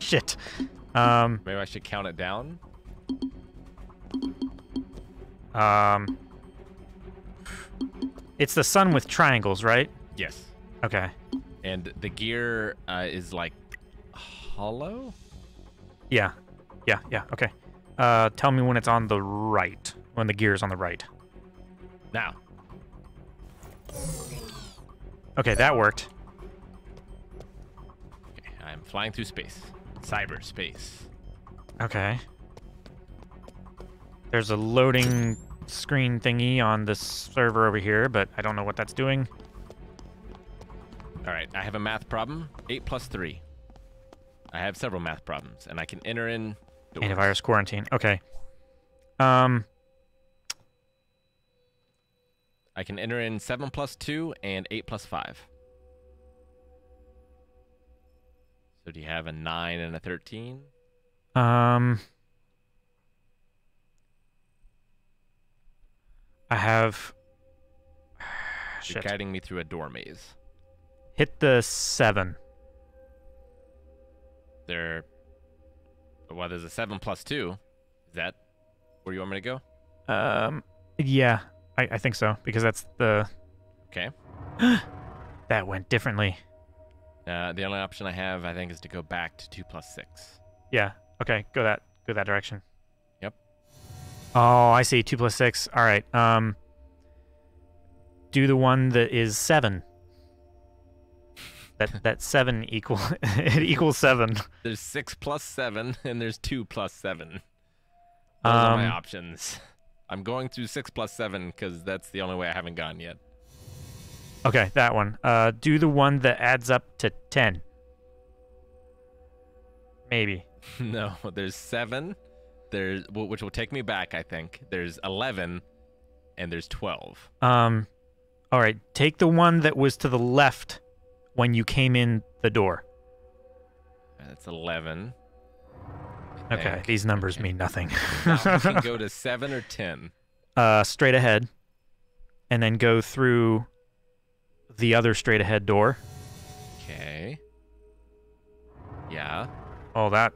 Shit. Um. Maybe I should count it down? Um. It's the sun with triangles, right? Yes. Okay. And the gear uh, is like hollow? Yeah. Yeah, yeah, okay. Uh, tell me when it's on the right. When the gear is on the right. Now. Okay, that worked. Okay, I'm flying through space. Cyberspace. Okay. There's a loading screen thingy on this server over here, but I don't know what that's doing. All right, I have a math problem. eight plus three. I have several math problems, and I can enter in... doors. Antivirus quarantine. Okay. Um... I can enter in seven plus two and eight plus five. So do you have a nine and a thirteen? Um... I have... You're Shit. guiding me through a door maze. Hit the seven. There... Well, there's a seven plus two. Is that where you want me to go? Um, yeah. I, I think so, because that's the... Okay. That went differently. Uh, the only option I have, I think, is to go back to two plus six. Yeah, okay, go that go that direction. Yep. Oh, I see, two plus six. All right, um, do the one that is seven. That that seven equal it equals seven. There's six plus seven, and there's two plus seven. Those um, are my options. I'm going through six plus seven because that's the only way I haven't gone yet. Okay, that one. Uh, do the one that adds up to ten. Maybe. No, there's seven. There's which will take me back. I think there's eleven, and there's twelve. Um, all right. Take the one that was to the left. When you came in the door. That's eleven. Okay, these numbers okay. mean nothing. Now we can go to seven or ten. Uh, straight ahead, and then go through the other straight ahead door. Okay. Yeah. Oh, that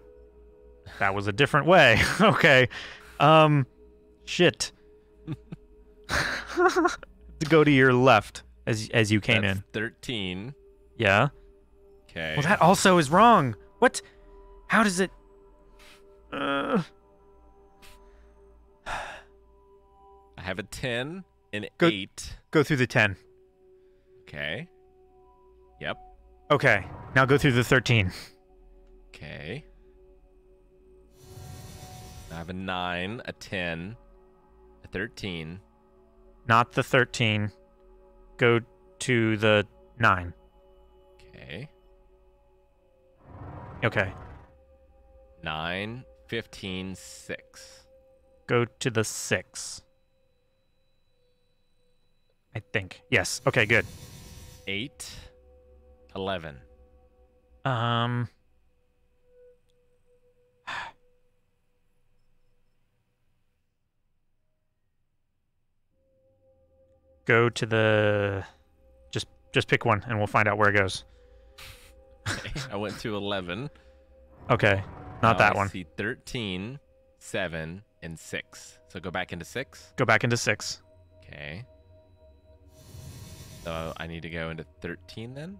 that was a different way. Okay. Um, shit. To go to your left as as you came That's in. thirteen. Yeah. Okay. Well, that also is wrong. What? How does it? Uh... I have a ten and go, eight. Go through the ten. Okay. Yep. Okay. Now go through the thirteen. Okay. I have a nine, a ten, a thirteen. Not the thirteen. Go to the nine. Okay. Okay. Nine, fifteen, six. Go to the six. I think. Yes. Okay, good. Eight, eleven. Um. Go to the... Just, just pick one, and we'll find out where it goes. Okay, I went to eleven. Okay, not now that I one. See thirteen, seven, and six. So go back into six? Go back into six. Okay. So I need to go into thirteen then?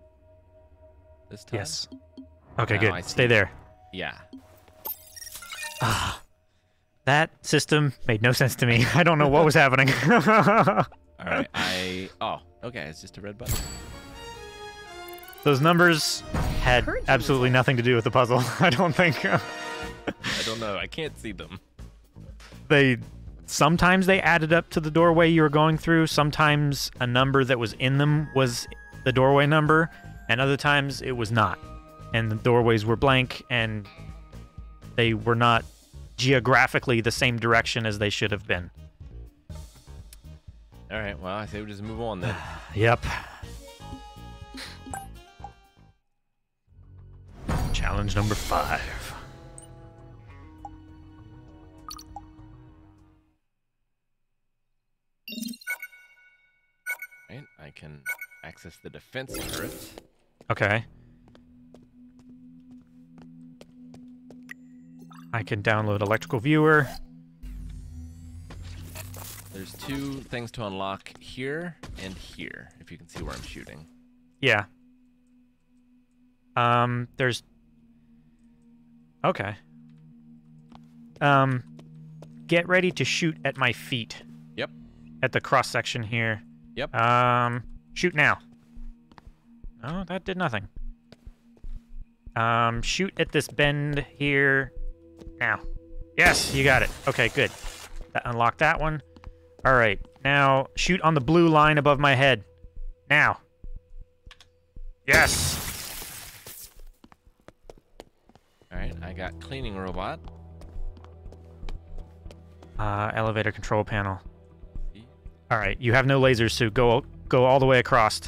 This time? Yes. Okay, now good. Stay there. Yeah. Ah, that system made no sense to me. I don't know what was happening. All right, I... Oh, okay, it's just a red button. Those numbers had absolutely nothing to do with the puzzle, I don't think. I don't know. I can't see them. They... Sometimes they added up to the doorway you were going through. Sometimes a number that was in them was the doorway number, and other times it was not. And the doorways were blank, and they were not geographically the same direction as they should have been. All right, well, I say we just move on then. Yep. Challenge number five. I can access the defense turret. Okay. I can download electrical viewer. There's two things to unlock here and here, if you can see where I'm shooting. Yeah. Um, there's... Okay. Um, get ready to shoot at my feet. Yep. At the cross-section here. Yep. Um, shoot now. Oh, that did nothing. Um, shoot at this bend here now. Yes, you got it. Okay, good. That unlocked that one. All right, now shoot on the blue line above my head. Now. Yes. All right, I got cleaning robot. Uh, elevator control panel. All right, you have no lasers, so go go all the way across,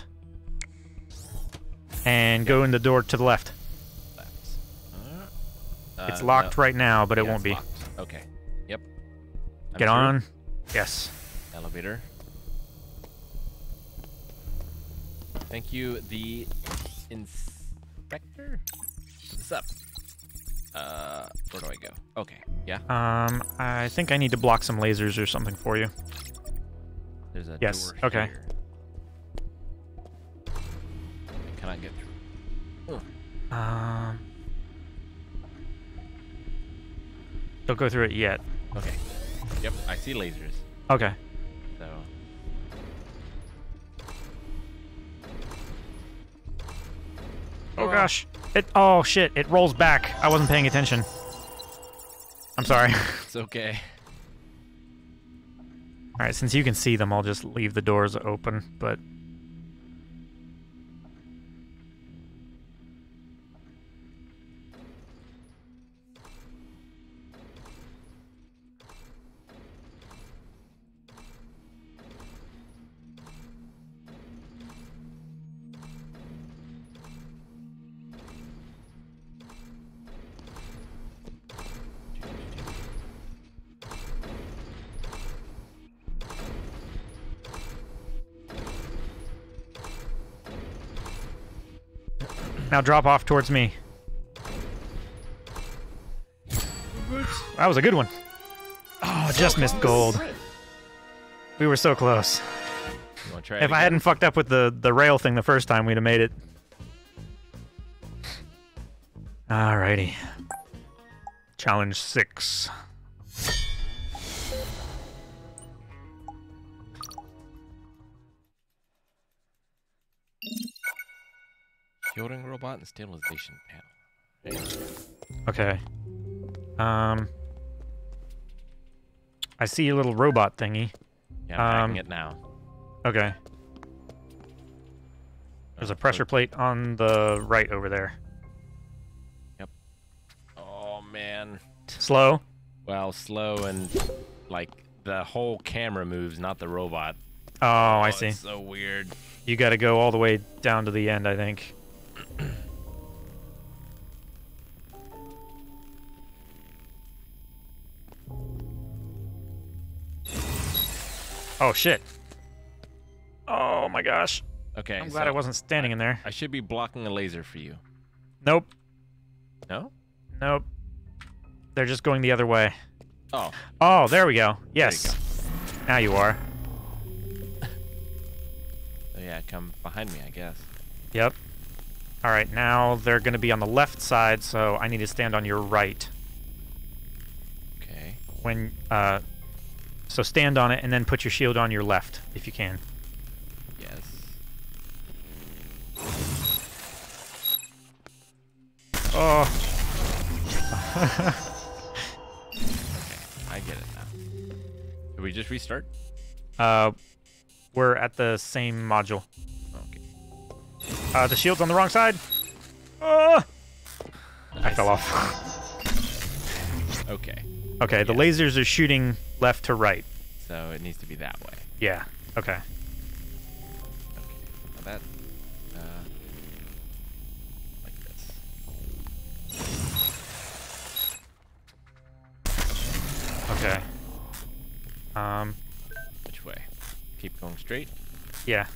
and go in the door to the left. left. Uh, it's locked no. right now, but yeah, it won't be. Locked. Okay. Yep. I'm Get sure. on. Yes. Elevator. Thank you, the inspector. What's up? Uh, where do I go? Okay. Yeah. Um, I think I need to block some lasers or something for you. There's a yes. door okay. here. I cannot get through. Oh. Um. Don't go through it yet. Okay. Yep, I see lasers. Okay. So. Oh gosh! It. Oh shit! It rolls back. I wasn't paying attention. I'm sorry. It's okay. All right, since you can see them, I'll just leave the doors open, but... Now drop off towards me. That was a good one. Oh, just missed gold. We were so close. If I hadn't fucked up with the, the rail thing the first time, we'd have made it. Alrighty. Challenge six. Curing robot and stabilization panel. Okay. Um. I see a little robot thingy. Yeah, I'm um, hacking it now. Okay. There's a pressure plate on the right over there. Yep. Oh man. Slow? Well, slow and like the whole camera moves, not the robot. Oh, oh I see. It's so weird. You got to go all the way down to the end, I think. Oh shit. Oh my gosh. Okay. I'm glad so I wasn't standing I, in there. I should be blocking a laser for you. Nope. No? Nope. They're just going the other way. Oh. Oh, there we go. Yes. You go. Now you are. Oh, yeah, come behind me, I guess. Yep. All right, now they're going to be on the left side, so I need to stand on your right. Okay. When uh, so stand on it and then put your shield on your left if you can. Yes. Oh. I get it now. Did we just restart? Uh, we're at the same module. Okay. Uh, the shield's on the wrong side. Oh! Nice. I fell off. Okay. Okay, the yeah. lasers are shooting left to right. So it needs to be that way. Yeah, okay. Okay. Now that, uh, like this. Okay. Um. Which way? Keep going straight? Yeah.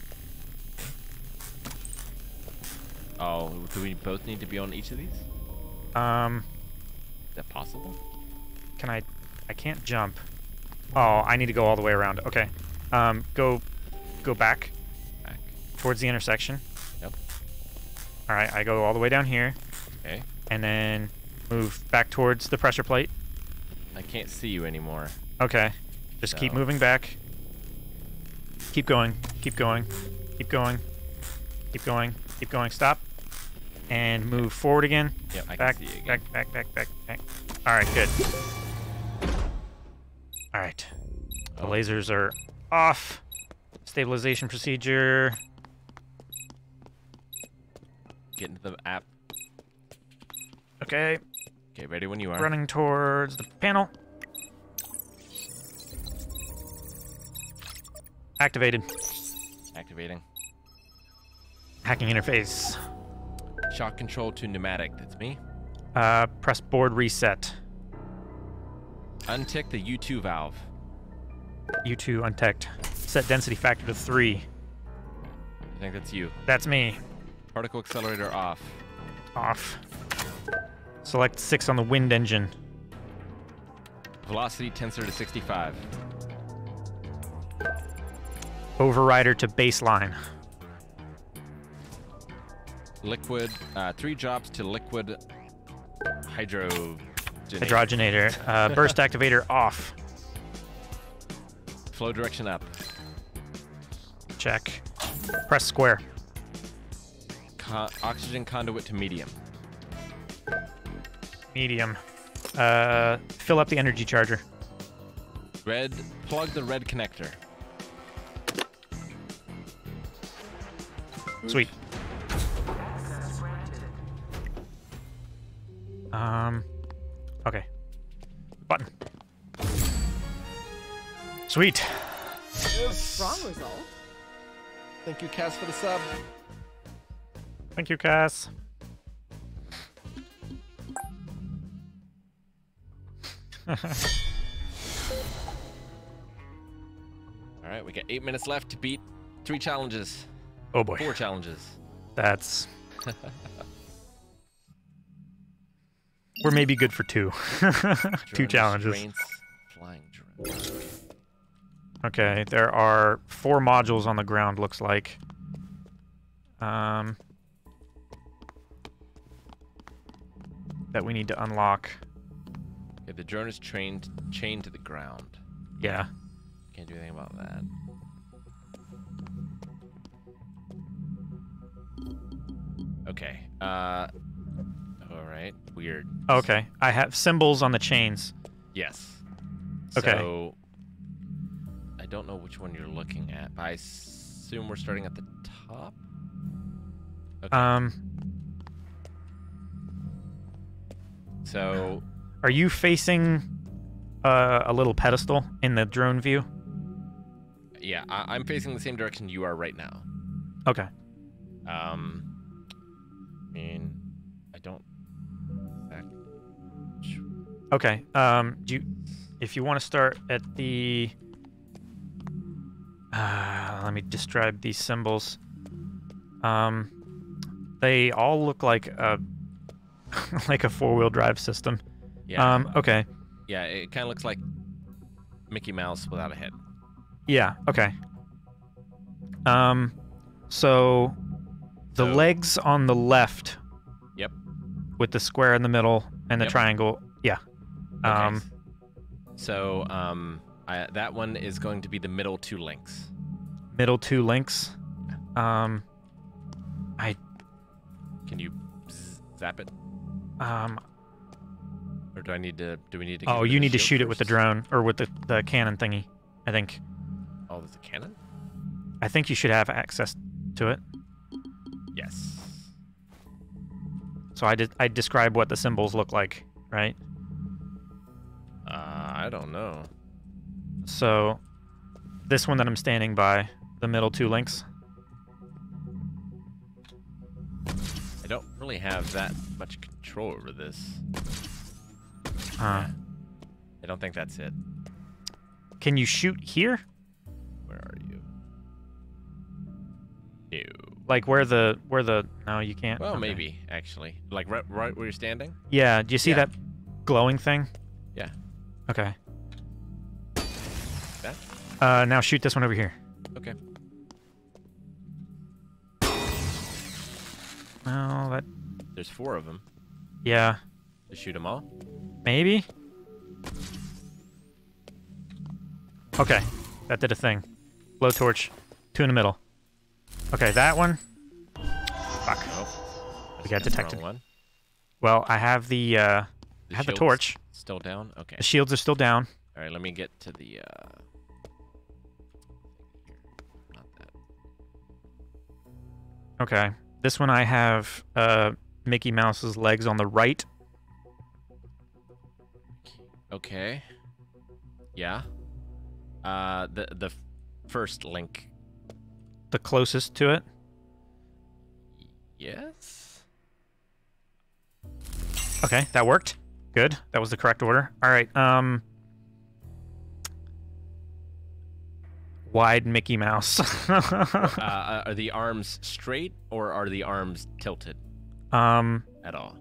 Oh, do we both need to be on each of these? Um. Is that possible? Can I... I can't jump. Oh, I need to go all the way around. Okay. Um, go... Go back. Back. Towards the intersection. Yep. Alright, I go all the way down here. Okay. And then move back towards the pressure plate. I can't see you anymore. Okay. Just so. Keep moving back. Keep going. Keep going. Keep going. Keep going. Keep going. Stop. And move okay. forward again. Yep, I back, can see you again. Back, back, back, back, back. All right, good. All right. The oh. lasers are off. Stabilization procedure. Get into the app. Okay. Okay, ready when you are. Running towards the panel. Activated. Activating. Hacking interface. Shock control to pneumatic. That's me. Uh, press board reset. Untick the U two valve. U two unticked. Set density factor to three. I think that's you. That's me. Particle accelerator off. Off. Select six on the wind engine. Velocity tensor to sixty-five. Overrider to baseline. Liquid, uh, three drops to liquid hydrogenator. Hydrogenator. Uh, burst activator off. Flow direction up. Check. Press square. Con- oxygen conduit to medium. Medium. Uh, fill up the energy charger. Red. Plug the red connector. Sweet. Um. Okay. Button. Sweet. Yes. Strong result. Thank you, Cass, for the sub. Thank you, Cass. All right, we got eight minutes left to beat three challenges. Oh boy, four challenges. That's we're maybe good for two. Two challenges. Trains, flying trains. Okay, there are four modules on the ground. Looks like. Um, that we need to unlock. Yeah, the drone is trained, chained to the ground. Yeah. Can't do anything about that. Okay. Uh, all right. Weird. Okay. I have symbols on the chains. Yes. Okay. So, I don't know which one you're looking at, but I assume we're starting at the top? Okay. Um. So... Are you facing uh, a little pedestal in the drone view? Yeah, I I'm facing the same direction you are right now. Okay. Um, I mean, I don't. Okay. Um, do you, if you want to start at the, uh, let me describe these symbols. Um, they all look like a like a four-wheel drive system. Yeah. Um, okay. Yeah, it kind of looks like Mickey Mouse without a head. Yeah, okay. Um, so the so, legs on the left. Yep. With the square in the middle and the yep. triangle. Yeah. Okay. Um, so um, I, that one is going to be the middle two links. Middle two links. Um, I. Can you zap it? Um. Or do I need to? Do we need to? Get oh, you need to shoot first? It with the drone or with the the cannon thingy, I think. Oh, there's a cannon. I think you should have access to it. Yes. So I did. I describe what the symbols look like, right? Uh, I don't know. So, this one that I'm standing by, the middle two links. I don't really have that much control over this. Uh, I don't think that's it. Can you shoot here? Where are you? No. Like where the where the no you can't. Well, okay. Maybe actually, like right right where you're standing. Yeah. Do you see yeah. that glowing thing? Yeah. Okay. That? Uh, now shoot this one over here. Okay. Well, that. There's four of them. Yeah. To shoot them all. Maybe? Okay, that did a thing. Blowtorch, two in the middle. Okay, that one. Fuck. Nope. We got detected. One. Well, I have the, uh, the I have the torch. Still down? Okay. The shields are still down. All right, let me get to the, uh... Not that. Okay, this one I have, uh, Mickey Mouse's legs on the right. Okay. Yeah. Uh, the the first link. The closest to it? Yes. Okay, that worked. Good. That was the correct order. All right. Um. Wide Mickey Mouse. uh, are the arms straight or are the arms tilted? Um. At all.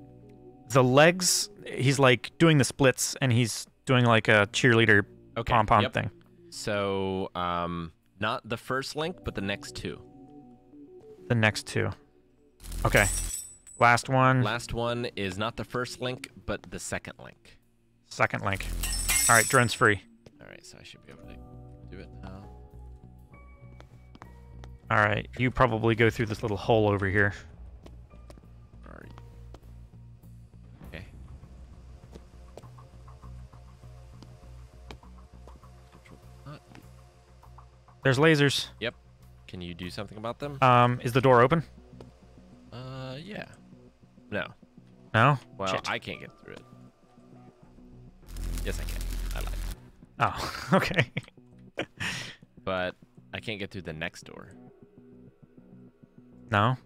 The legs, he's like doing the splits and he's doing like a cheerleader okay, pom pom yep. thing. So, um, not the first link, but the next two. The next two. Okay. Last one. Last one is not the first link, but the second link. Second link. All right, drone's free. All right, so I should be able to do it now. All right, you probably go through this little hole over here. There's lasers. Yep. Can you do something about them? Um, is the door open? Uh, yeah. No. No? Well, shit. I can't get through it. Yes, I can. I lied. Oh, okay. But I can't get through the next door. No?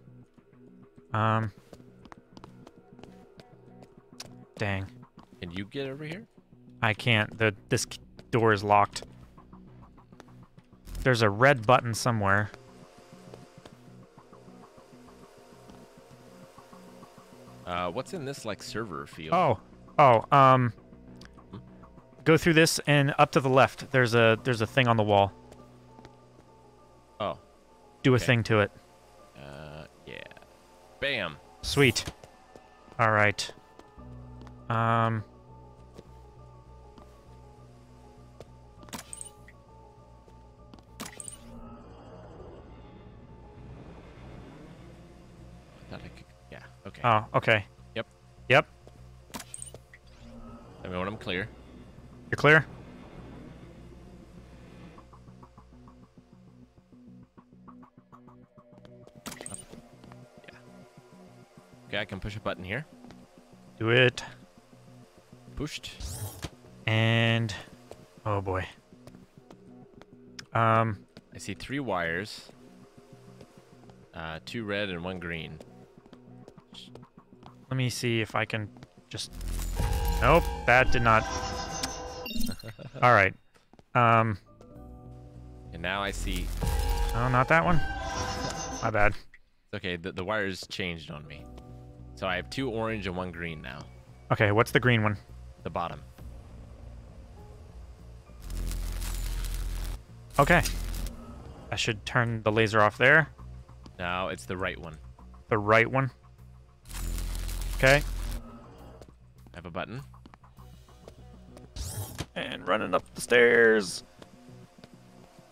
Um. Dang. Can you get over here? I can't. The this door is locked. There's a red button somewhere. Uh, what's in this like server field? Oh, oh, um, hmm? Go through this and up to the left. There's a there's a thing on the wall. Oh, do a okay. thing to it. Uh, yeah. Bam. Sweet. All right. Um. Okay. Oh, okay. Yep. Yep. I mean, when I'm clear. You're clear? Up. Yeah. Okay, I can push a button here. Do it. Pushed. And... Oh, boy. Um, I see three wires. Uh, two red and one green. Let me see if I can just... Nope, that did not... All right. Um. And now I see... Oh, not that one? My bad. Okay, the, the wires changed on me. So I have two orange and one green now. Okay, what's the green one? The bottom. Okay. I should turn the laser off there. No, it's the right one. The right one? Okay. I have a button. And running up the stairs.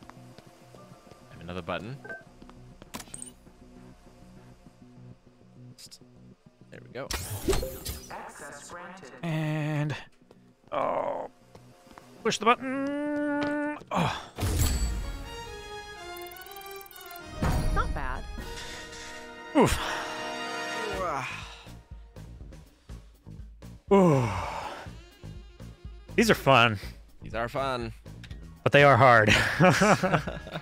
I have another button. There we go. Access granted. And... oh. Push the button. Oh. Not bad. Oof. Ooh. These are fun. These are fun. But they are hard.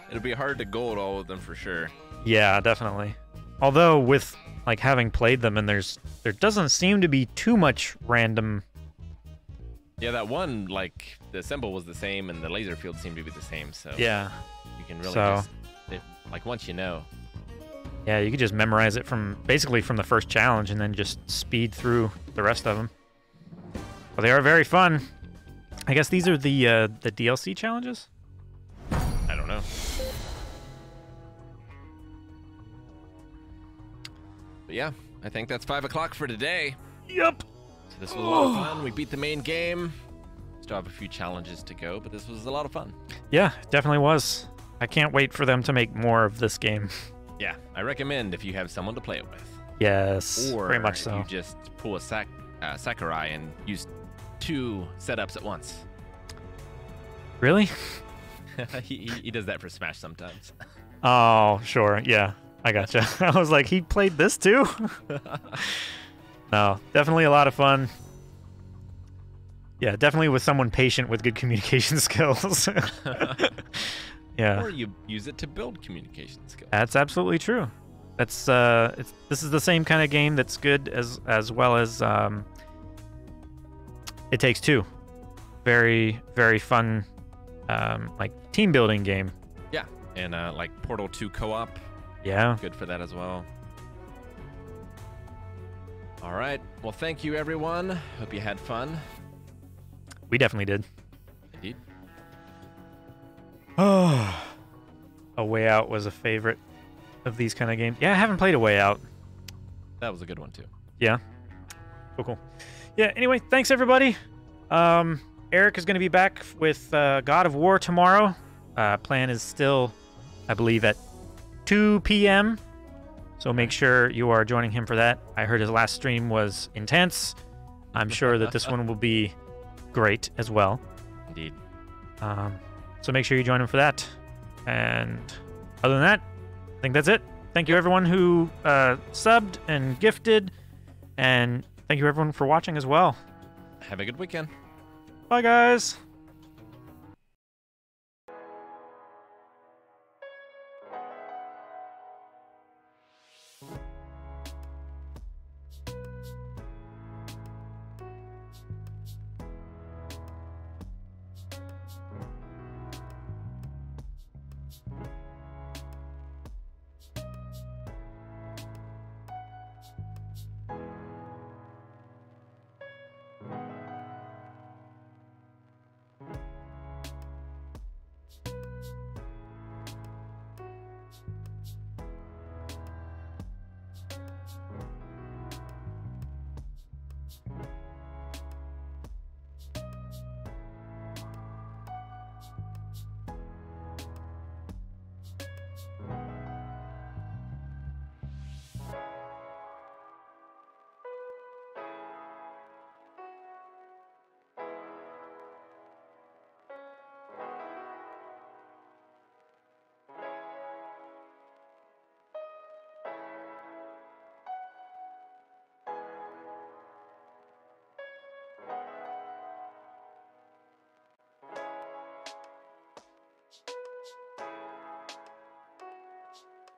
It'll be hard to gold all of them for sure. Yeah, definitely. Although with like having played them and there's there doesn't seem to be too much random. Yeah, that one, like the symbol was the same and the laser field seemed to be the same, so yeah. You can really so. just it, like once you know. Yeah, you could just memorize it from basically from the first challenge and then just speed through the rest of them. But they are very fun. I guess these are the uh, the D L C challenges? I don't know. But yeah, I think that's five o'clock for today. Yep. So this was a lot of fun. We beat the main game. Still have a few challenges to go, but this was a lot of fun. Yeah, it definitely was. I can't wait for them to make more of this game. Yeah, I recommend if you have someone to play it with. Yes, or very much so. Or you just pull a sac uh, Sakurai and use two setups at once. Really? he, he, he does that for Smash sometimes. Oh, sure. Yeah, I gotcha. I was like, he played this too? No, definitely a lot of fun. Yeah, definitely with someone patient with good communication skills. Yeah. Or you use it to build communication skills. That's absolutely true. That's uh, it's, this is the same kind of game that's good as as well as um, It Takes Two. Very very fun, um, like team building game. Yeah, and uh, like Portal two co-op. Yeah, good for that as well. All right. Well, thank you everyone. Hope you had fun. We definitely did. Indeed. Oh, A Way Out was a favorite of these kind of games. Yeah, I haven't played A Way Out. That was a good one, too. Yeah. Cool, cool. Yeah, anyway, thanks, everybody. Um, Eric is going to be back with uh, God of War tomorrow. Uh, plan is still, I believe, at two P M So make sure you are joining him for that. I heard his last stream was intense. I'm sure that this one will be great as well. Indeed. Um... So make sure you join him for that. And other than that, I think that's it. Thank you everyone who uh, subbed and gifted. And thank you everyone for watching as well. Have a good weekend. Bye guys.